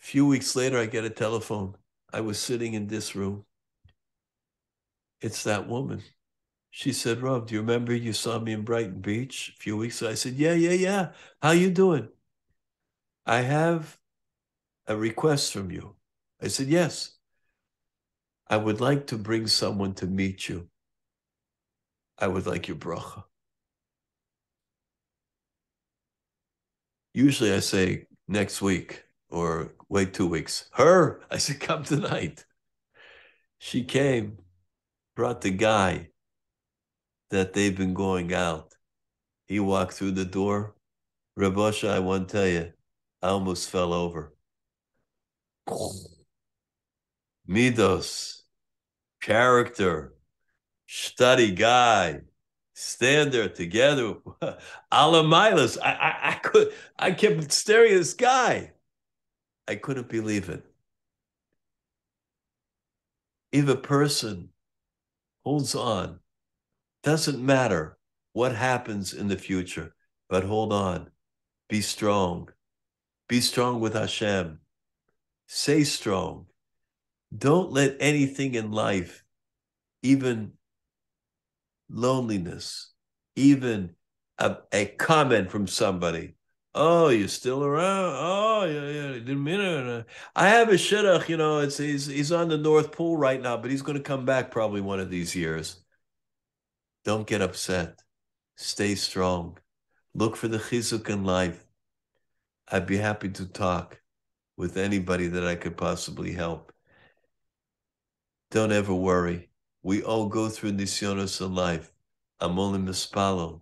A few weeks later, I get a telephone. I was sitting in this room. It's that woman. She said, Rob, do you remember you saw me in Brighton Beach a few weeks ago? I said, yeah, yeah, yeah. How you doing? I have a request from you. I said, yes. I would like to bring someone to meet you. I would like your bracha. Usually I say next week or wait two weeks. Her, I said, come tonight. She came, brought the guy that they've been going out. He walked through the door. Reb Moshe, I want to tell you, I almost fell over. Midos. Character, study guy, stand there together. Alamilas, I, I, I could, I kept staring at this guy. I couldn't believe it. If a person holds on, doesn't matter what happens in the future, but hold on, be strong, be strong with Hashem, stay strong. Don't let anything in life, even loneliness, even a, a comment from somebody. Oh, you're still around. Oh, yeah, yeah. Didn't mean it. I have a shidduch, you know. It's he's he's on the North Pole right now, but he's going to come back probably one of these years. Don't get upset. Stay strong. Look for the chizuk in life. I'd be happy to talk with anybody that I could possibly help. Don't ever worry. We all go through nisyonos in life. I'm only mispalo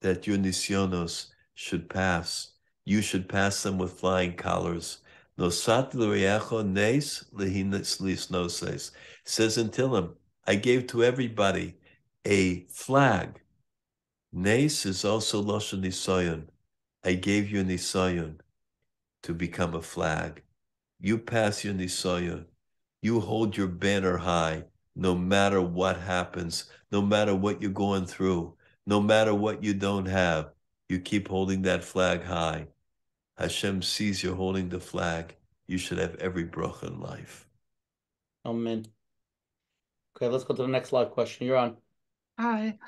that your nisyonos should pass. You should pass them with flying colors. Nosat l'riacho nes lehinis lisnoses. Says in Tillim, I gave to everybody a flag Nes is also Lashon Nisayon. I gave you Nisayon to become a flag. You pass your Nisayon. You hold your banner high, no matter what happens, no matter what you're going through, no matter what you don't have. You keep holding that flag high. Hashem sees you're holding the flag. You should have every bracha in life. Amen. Okay, let's go to the next live question. You're on. Hi.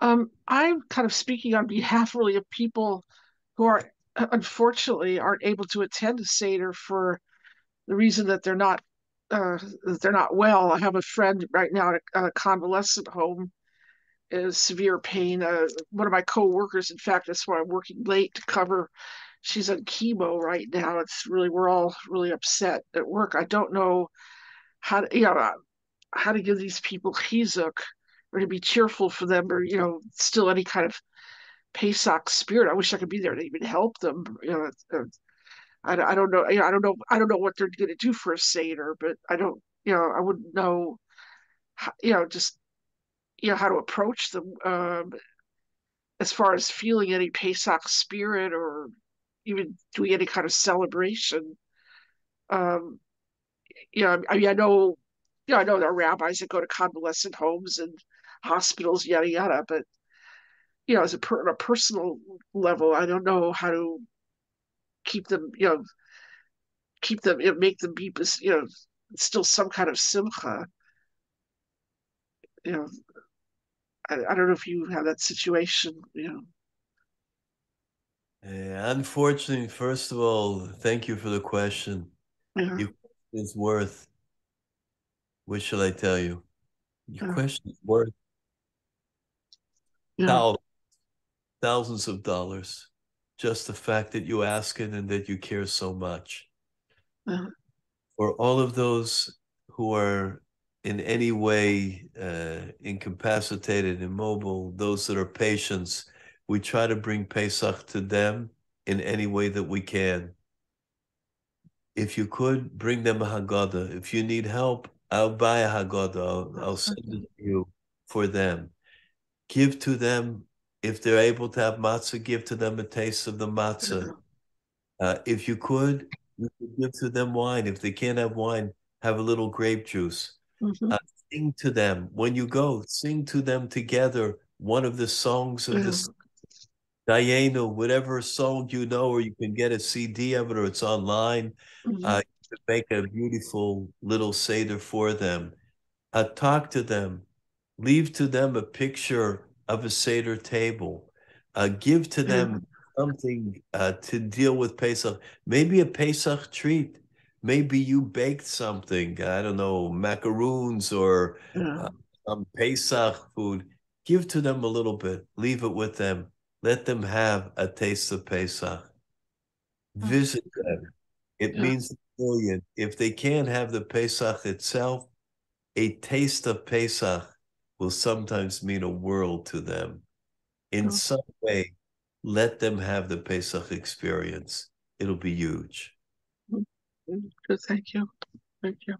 Um, I'm kind of speaking on behalf, really, of people who are, unfortunately, aren't able to attend a Seder for the reason that they're not uh, that they're not well. I have a friend right now at a, a convalescent home in severe pain. Uh, one of my co-workers, in fact, that's why I'm working late to cover. She's on chemo right now. It's really, we're all really upset at work. I don't know how to, you know, how to give these people chizuk or to be cheerful for them, or, you know, still any kind of Pesach spirit. I wish I could be there to even help them. You know, I, I don't know. You know, I don't know. I don't know what they're going to do for a Seder, but I don't, you know, I wouldn't know, how, you know, just, you know, how to approach them um, as far as feeling any Pesach spirit or even doing any kind of celebration. Um, you know, I mean, I know, you know, I know there are rabbis that go to convalescent homes and hospitals, yada, yada, but, you know, as a, per, on a personal level, I don't know how to keep them, you know, keep them, you know, make them be, you know, still some kind of simcha. You know, I, I don't know if you have that situation, you know. Unfortunately, first of all, thank you for the question. Yeah. Your question is worth, what shall I tell you? Your yeah. question is worth yeah. thousands, thousands of dollars. Just the fact that you ask it and that you care so much. Yeah. For all of those who are in any way uh, incapacitated, immobile, those that are patients, we try to bring Pesach to them in any way that we can. If you could, bring them a Haggadah. If you need help, I'll buy a Haggadah. I'll, I'll send it to you for them. Give to them, if they're able to have matzah, give to them a taste of the matzah. Uh, if you could, you could give to them wine. If they can't have wine, have a little grape juice. Mm-hmm. uh, sing to them. When you go, sing to them together one of the songs of yeah. this Dayenu, whatever song you know, or you can get a C D of it, or it's online. Mm-hmm. uh, you can make a beautiful little Seder for them. Uh, talk to them. Leave to them a picture of a Seder table. Uh, give to them mm-hmm. something uh, to deal with Pesach. Maybe a Pesach treat. Maybe you baked something. I don't know, macaroons or yeah. uh, some Pesach food. Give to them a little bit. Leave it with them. Let them have a taste of Pesach. Visit them. It yeah. means a million. If they can't have the Pesach itself, a taste of Pesach will sometimes mean a world to them. In yeah. some way, let them have the Pesach experience. It'll be huge. Thank you. Thank you.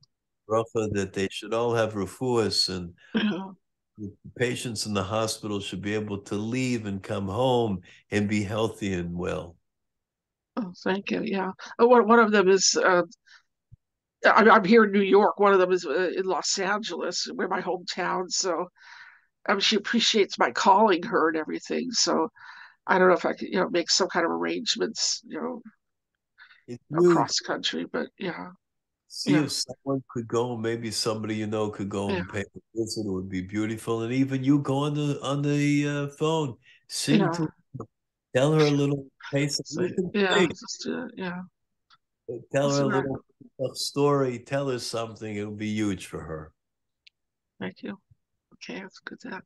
Rafa, that they should all have refuahs, and yeah. patients in the hospital should be able to leave and come home and be healthy and well. Oh, thank you. Yeah. Oh, one, one of them is, uh, I'm, I'm here in New York. One of them is uh, in Los Angeles, where my hometown. So um, she appreciates my calling her and everything. So I don't know if I could, you know, make some kind of arrangements, you know, it's across the country, but yeah. See yeah. if someone could go, maybe somebody you know could go yeah. and pay a visit. It would be beautiful. And even you go on the on the uh, phone, sing yeah. to her, tell her a little Pesach. Yeah, just, uh, yeah. Tell That's her a little right. story. Tell her something. It'll be huge for her. Thank you. Okay, that's good. That.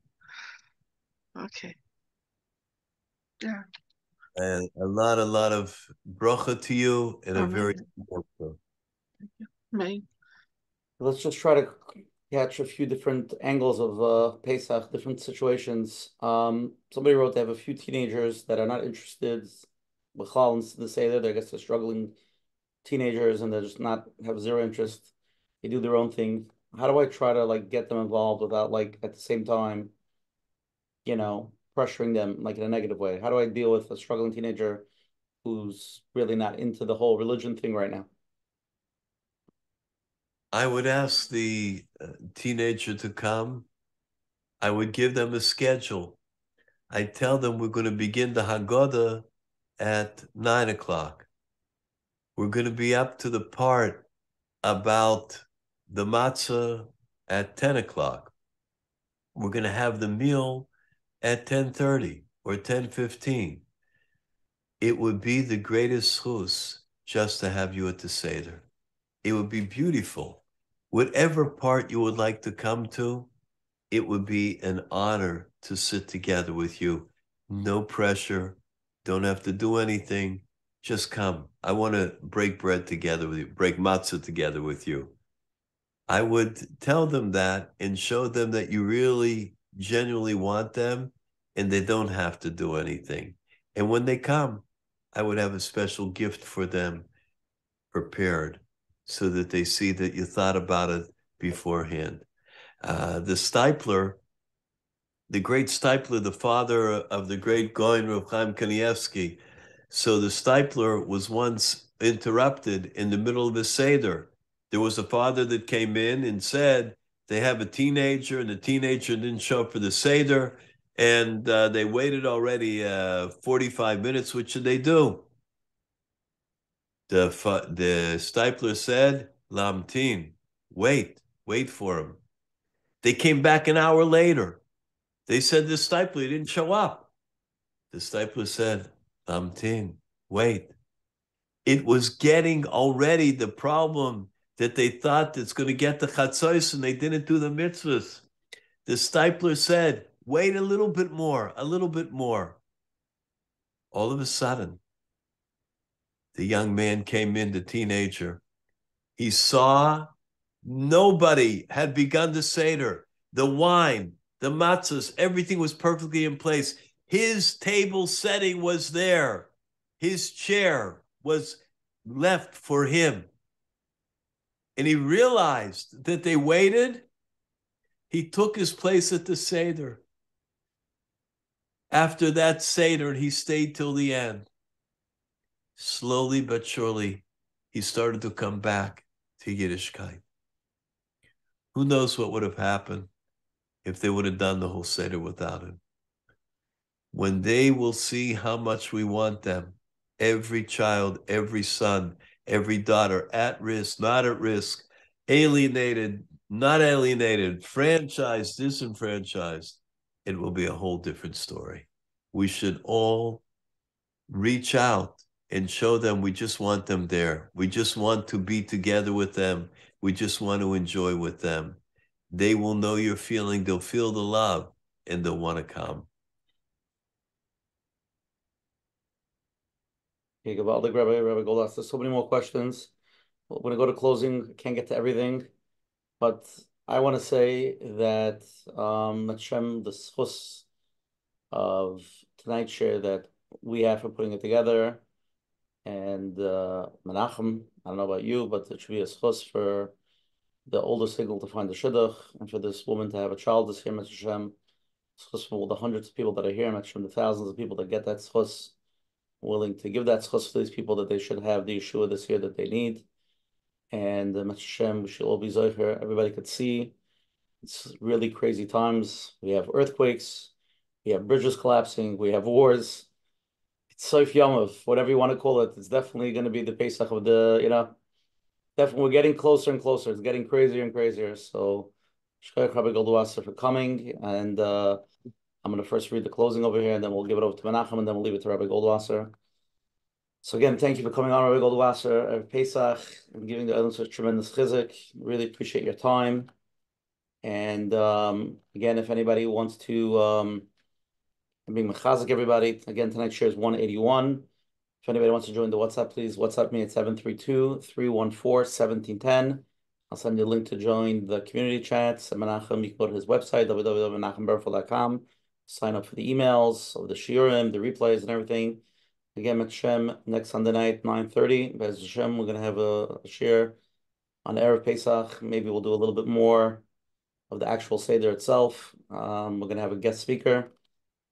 Okay. Yeah. And a lot, a lot of bracha to you, and Amen. a very important. Thank you. Let's just try to catch a few different angles of uh, Pesach, different situations. Um, somebody wrote they have a few teenagers that are not interested in the Seder. I guess they're struggling teenagers and they just not have zero interest. They do their own thing. How do I try to like get them involved without like at the same time, you know, pressuring them like in a negative way? How do I deal with a struggling teenager who's really not into the whole religion thing right now? I would ask the teenager to come. I would give them a schedule. I tell them we're going to begin the Haggadah at nine o'clock. We're going to be up to the part about the matzah at ten o'clock. We're going to have the meal at ten thirty or ten fifteen. It would be the greatest chus just to have you at the Seder. It would be beautiful. Whatever part you would like to come to, it would be an honor to sit together with you. No pressure. Don't have to do anything. Just come. I want to break bread together with you, break matzah together with you. I would tell them that and show them that you really genuinely want them and they don't have to do anything. And when they come, I would have a special gift for them prepared so that they see that you thought about it beforehand. Uh, the Stipler, the great Stipler, the father of the great Goyen Rav Chaim Kanievsky. So the Stipler was once interrupted in the middle of a Seder. There was a father that came in and said, they have a teenager, and the teenager didn't show up for the Seder, and uh, they waited already uh, forty-five minutes. What should they do? The, the Stipler said, Lamtin, wait, wait for him. They came back an hour later. They said, the Stipler didn't show up. The Stipler said, Lamtin, wait. It was getting already the problem that they thought it's going to get the chatzos and they didn't do the mitzvahs. The Stipler said, wait a little bit more, a little bit more. All of a sudden, the young man came in, the teenager. He saw nobody had begun the Seder. The wine, the matzahs, everything was perfectly in place. His table setting was there. His chair was left for him. And he realized that they waited. He took his place at the Seder. After that Seder, he stayed till the end. Slowly but surely, he started to come back to Yiddishkeit. Who knows what would have happened if they would have done the whole Seder without him. When they will see how much we want them, every child, every son, every daughter, at risk, not at risk, alienated, not alienated, franchised, disenfranchised, it will be a whole different story. We should all reach out and show them we just want them there. We just want to be together with them. We just want to enjoy with them. They will know your feeling. They'll feel the love, and they'll want to come. Rabbi Goldwasser, there's so many more questions. We're going to go to closing. Can't get to everything. But I want to say that um, Hashem, the schus of tonight's share that we have for putting it together, and uh, Menachem, I don't know about you, but it should be a schus for the older signal to find the shidduch, and for this woman to have a child this year, Hashem, schus for all the hundreds of people that are here, Hashem, the thousands of people that get that schus, willing to give that schus to these people that they should have the Yeshua this year that they need. And uh, Hashem, we should all be zocher. Everybody could see. It's really crazy times. We have earthquakes. We have bridges collapsing. We have wars. It's Sof Yamav, whatever you want to call it. It's definitely going to be the Pesach of the, you know, definitely we're getting closer and closer. It's getting crazier and crazier. So, Shkoyach Rabbi Goldwasser for coming. And, uh, I'm going to first read the closing over here, and then we'll give it over to Menachem, and then we'll leave it to Rabbi Goldwasser. So again, thank you for coming on, Rabbi Goldwasser, at Pesach, and giving the audience a tremendous chizuk. Really appreciate your time. And um, again, if anybody wants to, um, I'm being mechazik everybody. Again, tonight's share is one eighty-one. If anybody wants to join the WhatsApp, please WhatsApp me at seven three two, three one four, one seven one zero. I'll send you a link to join the community chats. And Menachem, you can go to his website, w w w dot menachem bernfeld dot com. Sign up for the emails of the shiurim, the replays, and everything. Again, Hashem, next Sunday night, nine thirty. Bez Hashem, we're going to have a, a shiur on Erev Pesach. Maybe we'll do a little bit more of the actual Seder itself. Um, we're going to have a guest speaker.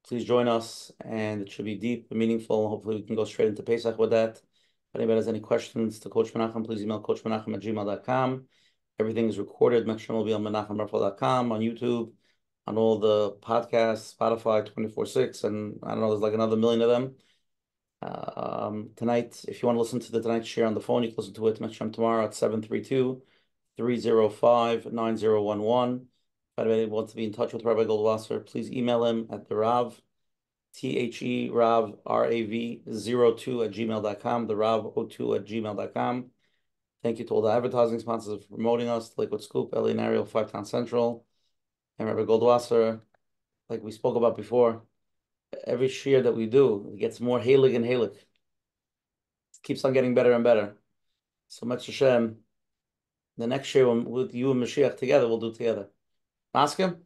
Please join us, and it should be deep and meaningful. Hopefully we can go straight into Pesach with that. If anybody has any questions to Coach Menachem, please email coach menachem at gmail dot com. Everything is recorded. Menachem will be on menachem bernfeld dot com, on YouTube, on all the podcasts, Spotify, twenty-four six, and I don't know, there's like another million of them. Um, tonight, if you want to listen to the Tonight Share on the phone, you can listen to it Menachem tomorrow at seven three two, three zero five, nine zero one one. If anybody wants to be in touch with Rabbi Goldwasser, please email him at the Rav, T H E Rav, R A V, zero two at gmail dot com, the Rav, zero two at gmail dot com. Thank you to all the advertising sponsors for promoting us, Lakewood Scoop, Eli Nario, Five Towns Central, and Rabbi Goldwasser. Like we spoke about before, every shiur that we do, it gets more halig and halig. It keeps on getting better and better. So much Hashem, the next shiur with you and Mashiach together, we'll do together. Maskim?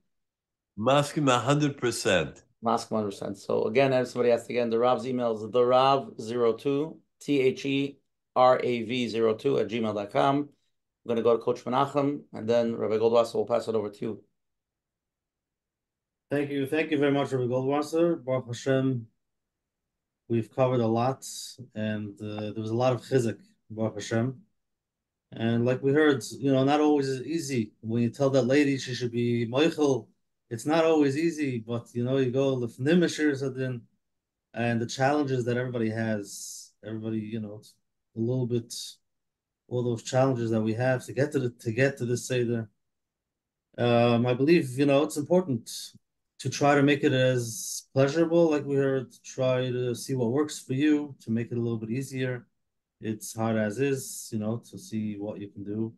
Maskim one hundred percent. Maskim one hundred percent. So again, as somebody asked again, the Rav's email is the Rav zero two, T H E R A V zero two at gmail dot com. I'm going to go to Coach Menachem, and then Rabbi Goldwasser will pass it over to you. Thank you. Thank you very much, Rabbi Goldwasser. Baruch Hashem, we've covered a lot, and uh, there was a lot of chizuk, Baruch Hashem. And like we heard, you know, not always is easy. When you tell that lady she should be moichel, it's not always easy, but, you know, you go lifnim mishir sadin, and the challenges that everybody has, everybody, you know, a little bit, all those challenges that we have to get to the, to get to this seder. Um, I believe, you know, it's important to try to make it as pleasurable, like we heard, try to see what works for you to make it a little bit easier. It's hard as is, you know, to see what you can do.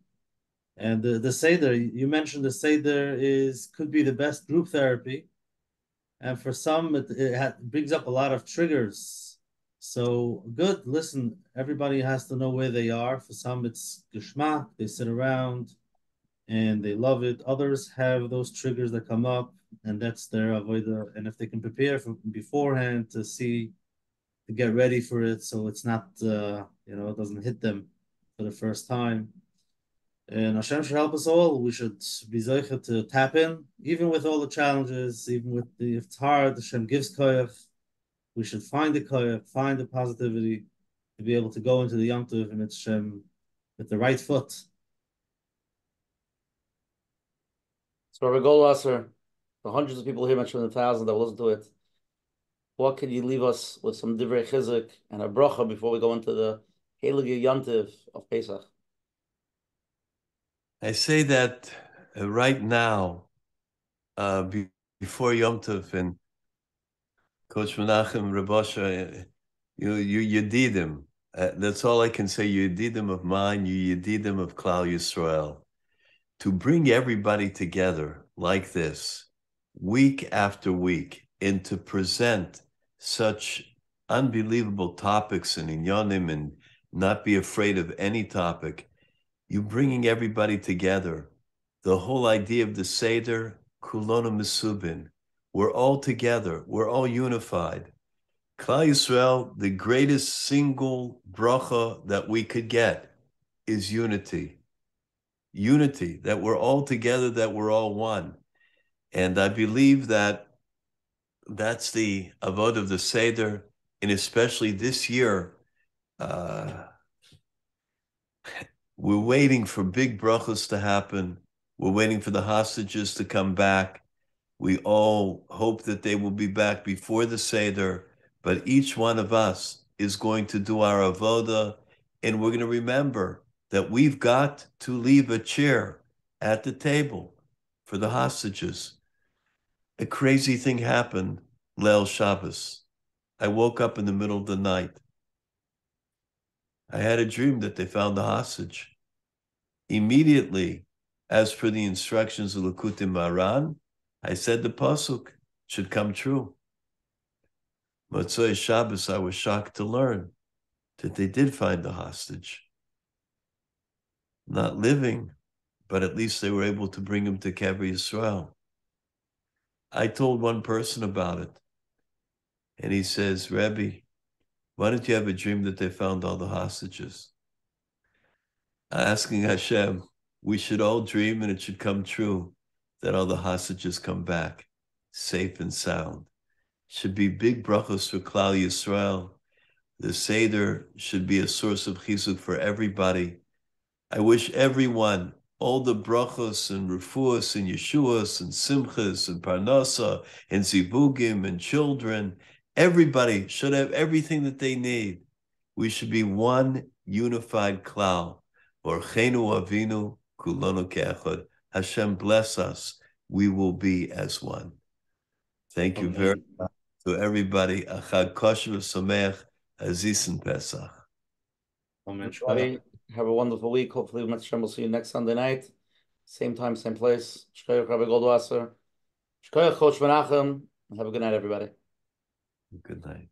And the, the Seder, you mentioned the Seder is, could be the best group therapy. And for some, it, it ha- brings up a lot of triggers. So good, listen, everybody has to know where they are. For some, it's geschmack, they sit around and they love it. Others have those triggers that come up, and that's their avoider. And if they can prepare for beforehand to see, to get ready for it, so it's not, uh, you know, it doesn't hit them for the first time. And Hashem should help us all. We should be zeicha to tap in, even with all the challenges, even with the, if it's hard, Hashem gives koyach. We should find the koyach, find the positivity, to be able to go into the Yom Tov and it's Hashem with the right foot. So Rabbi Goldwasser, the hundreds of people here, mentioned the thousands that will listen to it. What can you leave us with some divrei chizuk and a bracha before we go into the heilige Yom Tov of Pesach? I say that uh, right now, uh, be, before Yom Tov, and Coach Menachem, Rebosha, you you yedidim. Uh, that's all I can say. You yedidim of mine, you yedidim of Klal Yisrael, to bring everybody together like this, week after week, and to present such unbelievable topics and inyanim, and not be afraid of any topic. You bringing everybody together. The whole idea of the Seder, Kulona Mesubin. We're all together. We're all unified. Klal Yisrael, the greatest single bracha that we could get is unity. Unity, that we're all together, that we're all one. And I believe that that's the avod of the Seder, and especially this year, uh, we're waiting for big brachos to happen. We're waiting for the hostages to come back. We all hope that they will be back before the Seder, but each one of us is going to do our avoda, and we're going to remember that we've got to leave a chair at the table for the hostages. A crazy thing happened Leil Shabbos. I woke up in the middle of the night. I had a dream that they found the hostage. Immediately, as per the instructions of Lakutim Maran, I said the pasuk should come true. Motzei Shabbos, I was shocked to learn that they did find the hostage. Not living, but at least they were able to bring him to Kavri Yisrael. I told one person about it, and he says, Rabbi, why don't you have a dream that they found all the hostages? Asking Hashem, we should all dream, and it should come true that all the hostages come back safe and sound. should be big brachos for Klal Yisrael. The Seder should be a source of chizuk for everybody. I wish everyone all the brachos and refuos and yeshuos and simchas and parnasa and zibugim and children. Everybody should have everything that they need. We should be one unified klal. Orchenu avinu kulonu ke'echad. Hashem bless us. We will be as one. Thank you very much to everybody. A chag kosher v'sameach, hazis and Pesach. Everybody, have a wonderful week. Hopefully, we'll see you next Sunday night. Same time, same place. Shkoyach Rabbi Goldwasser. Shkoyach Coach Menachem. Have a good night, everybody. Good night.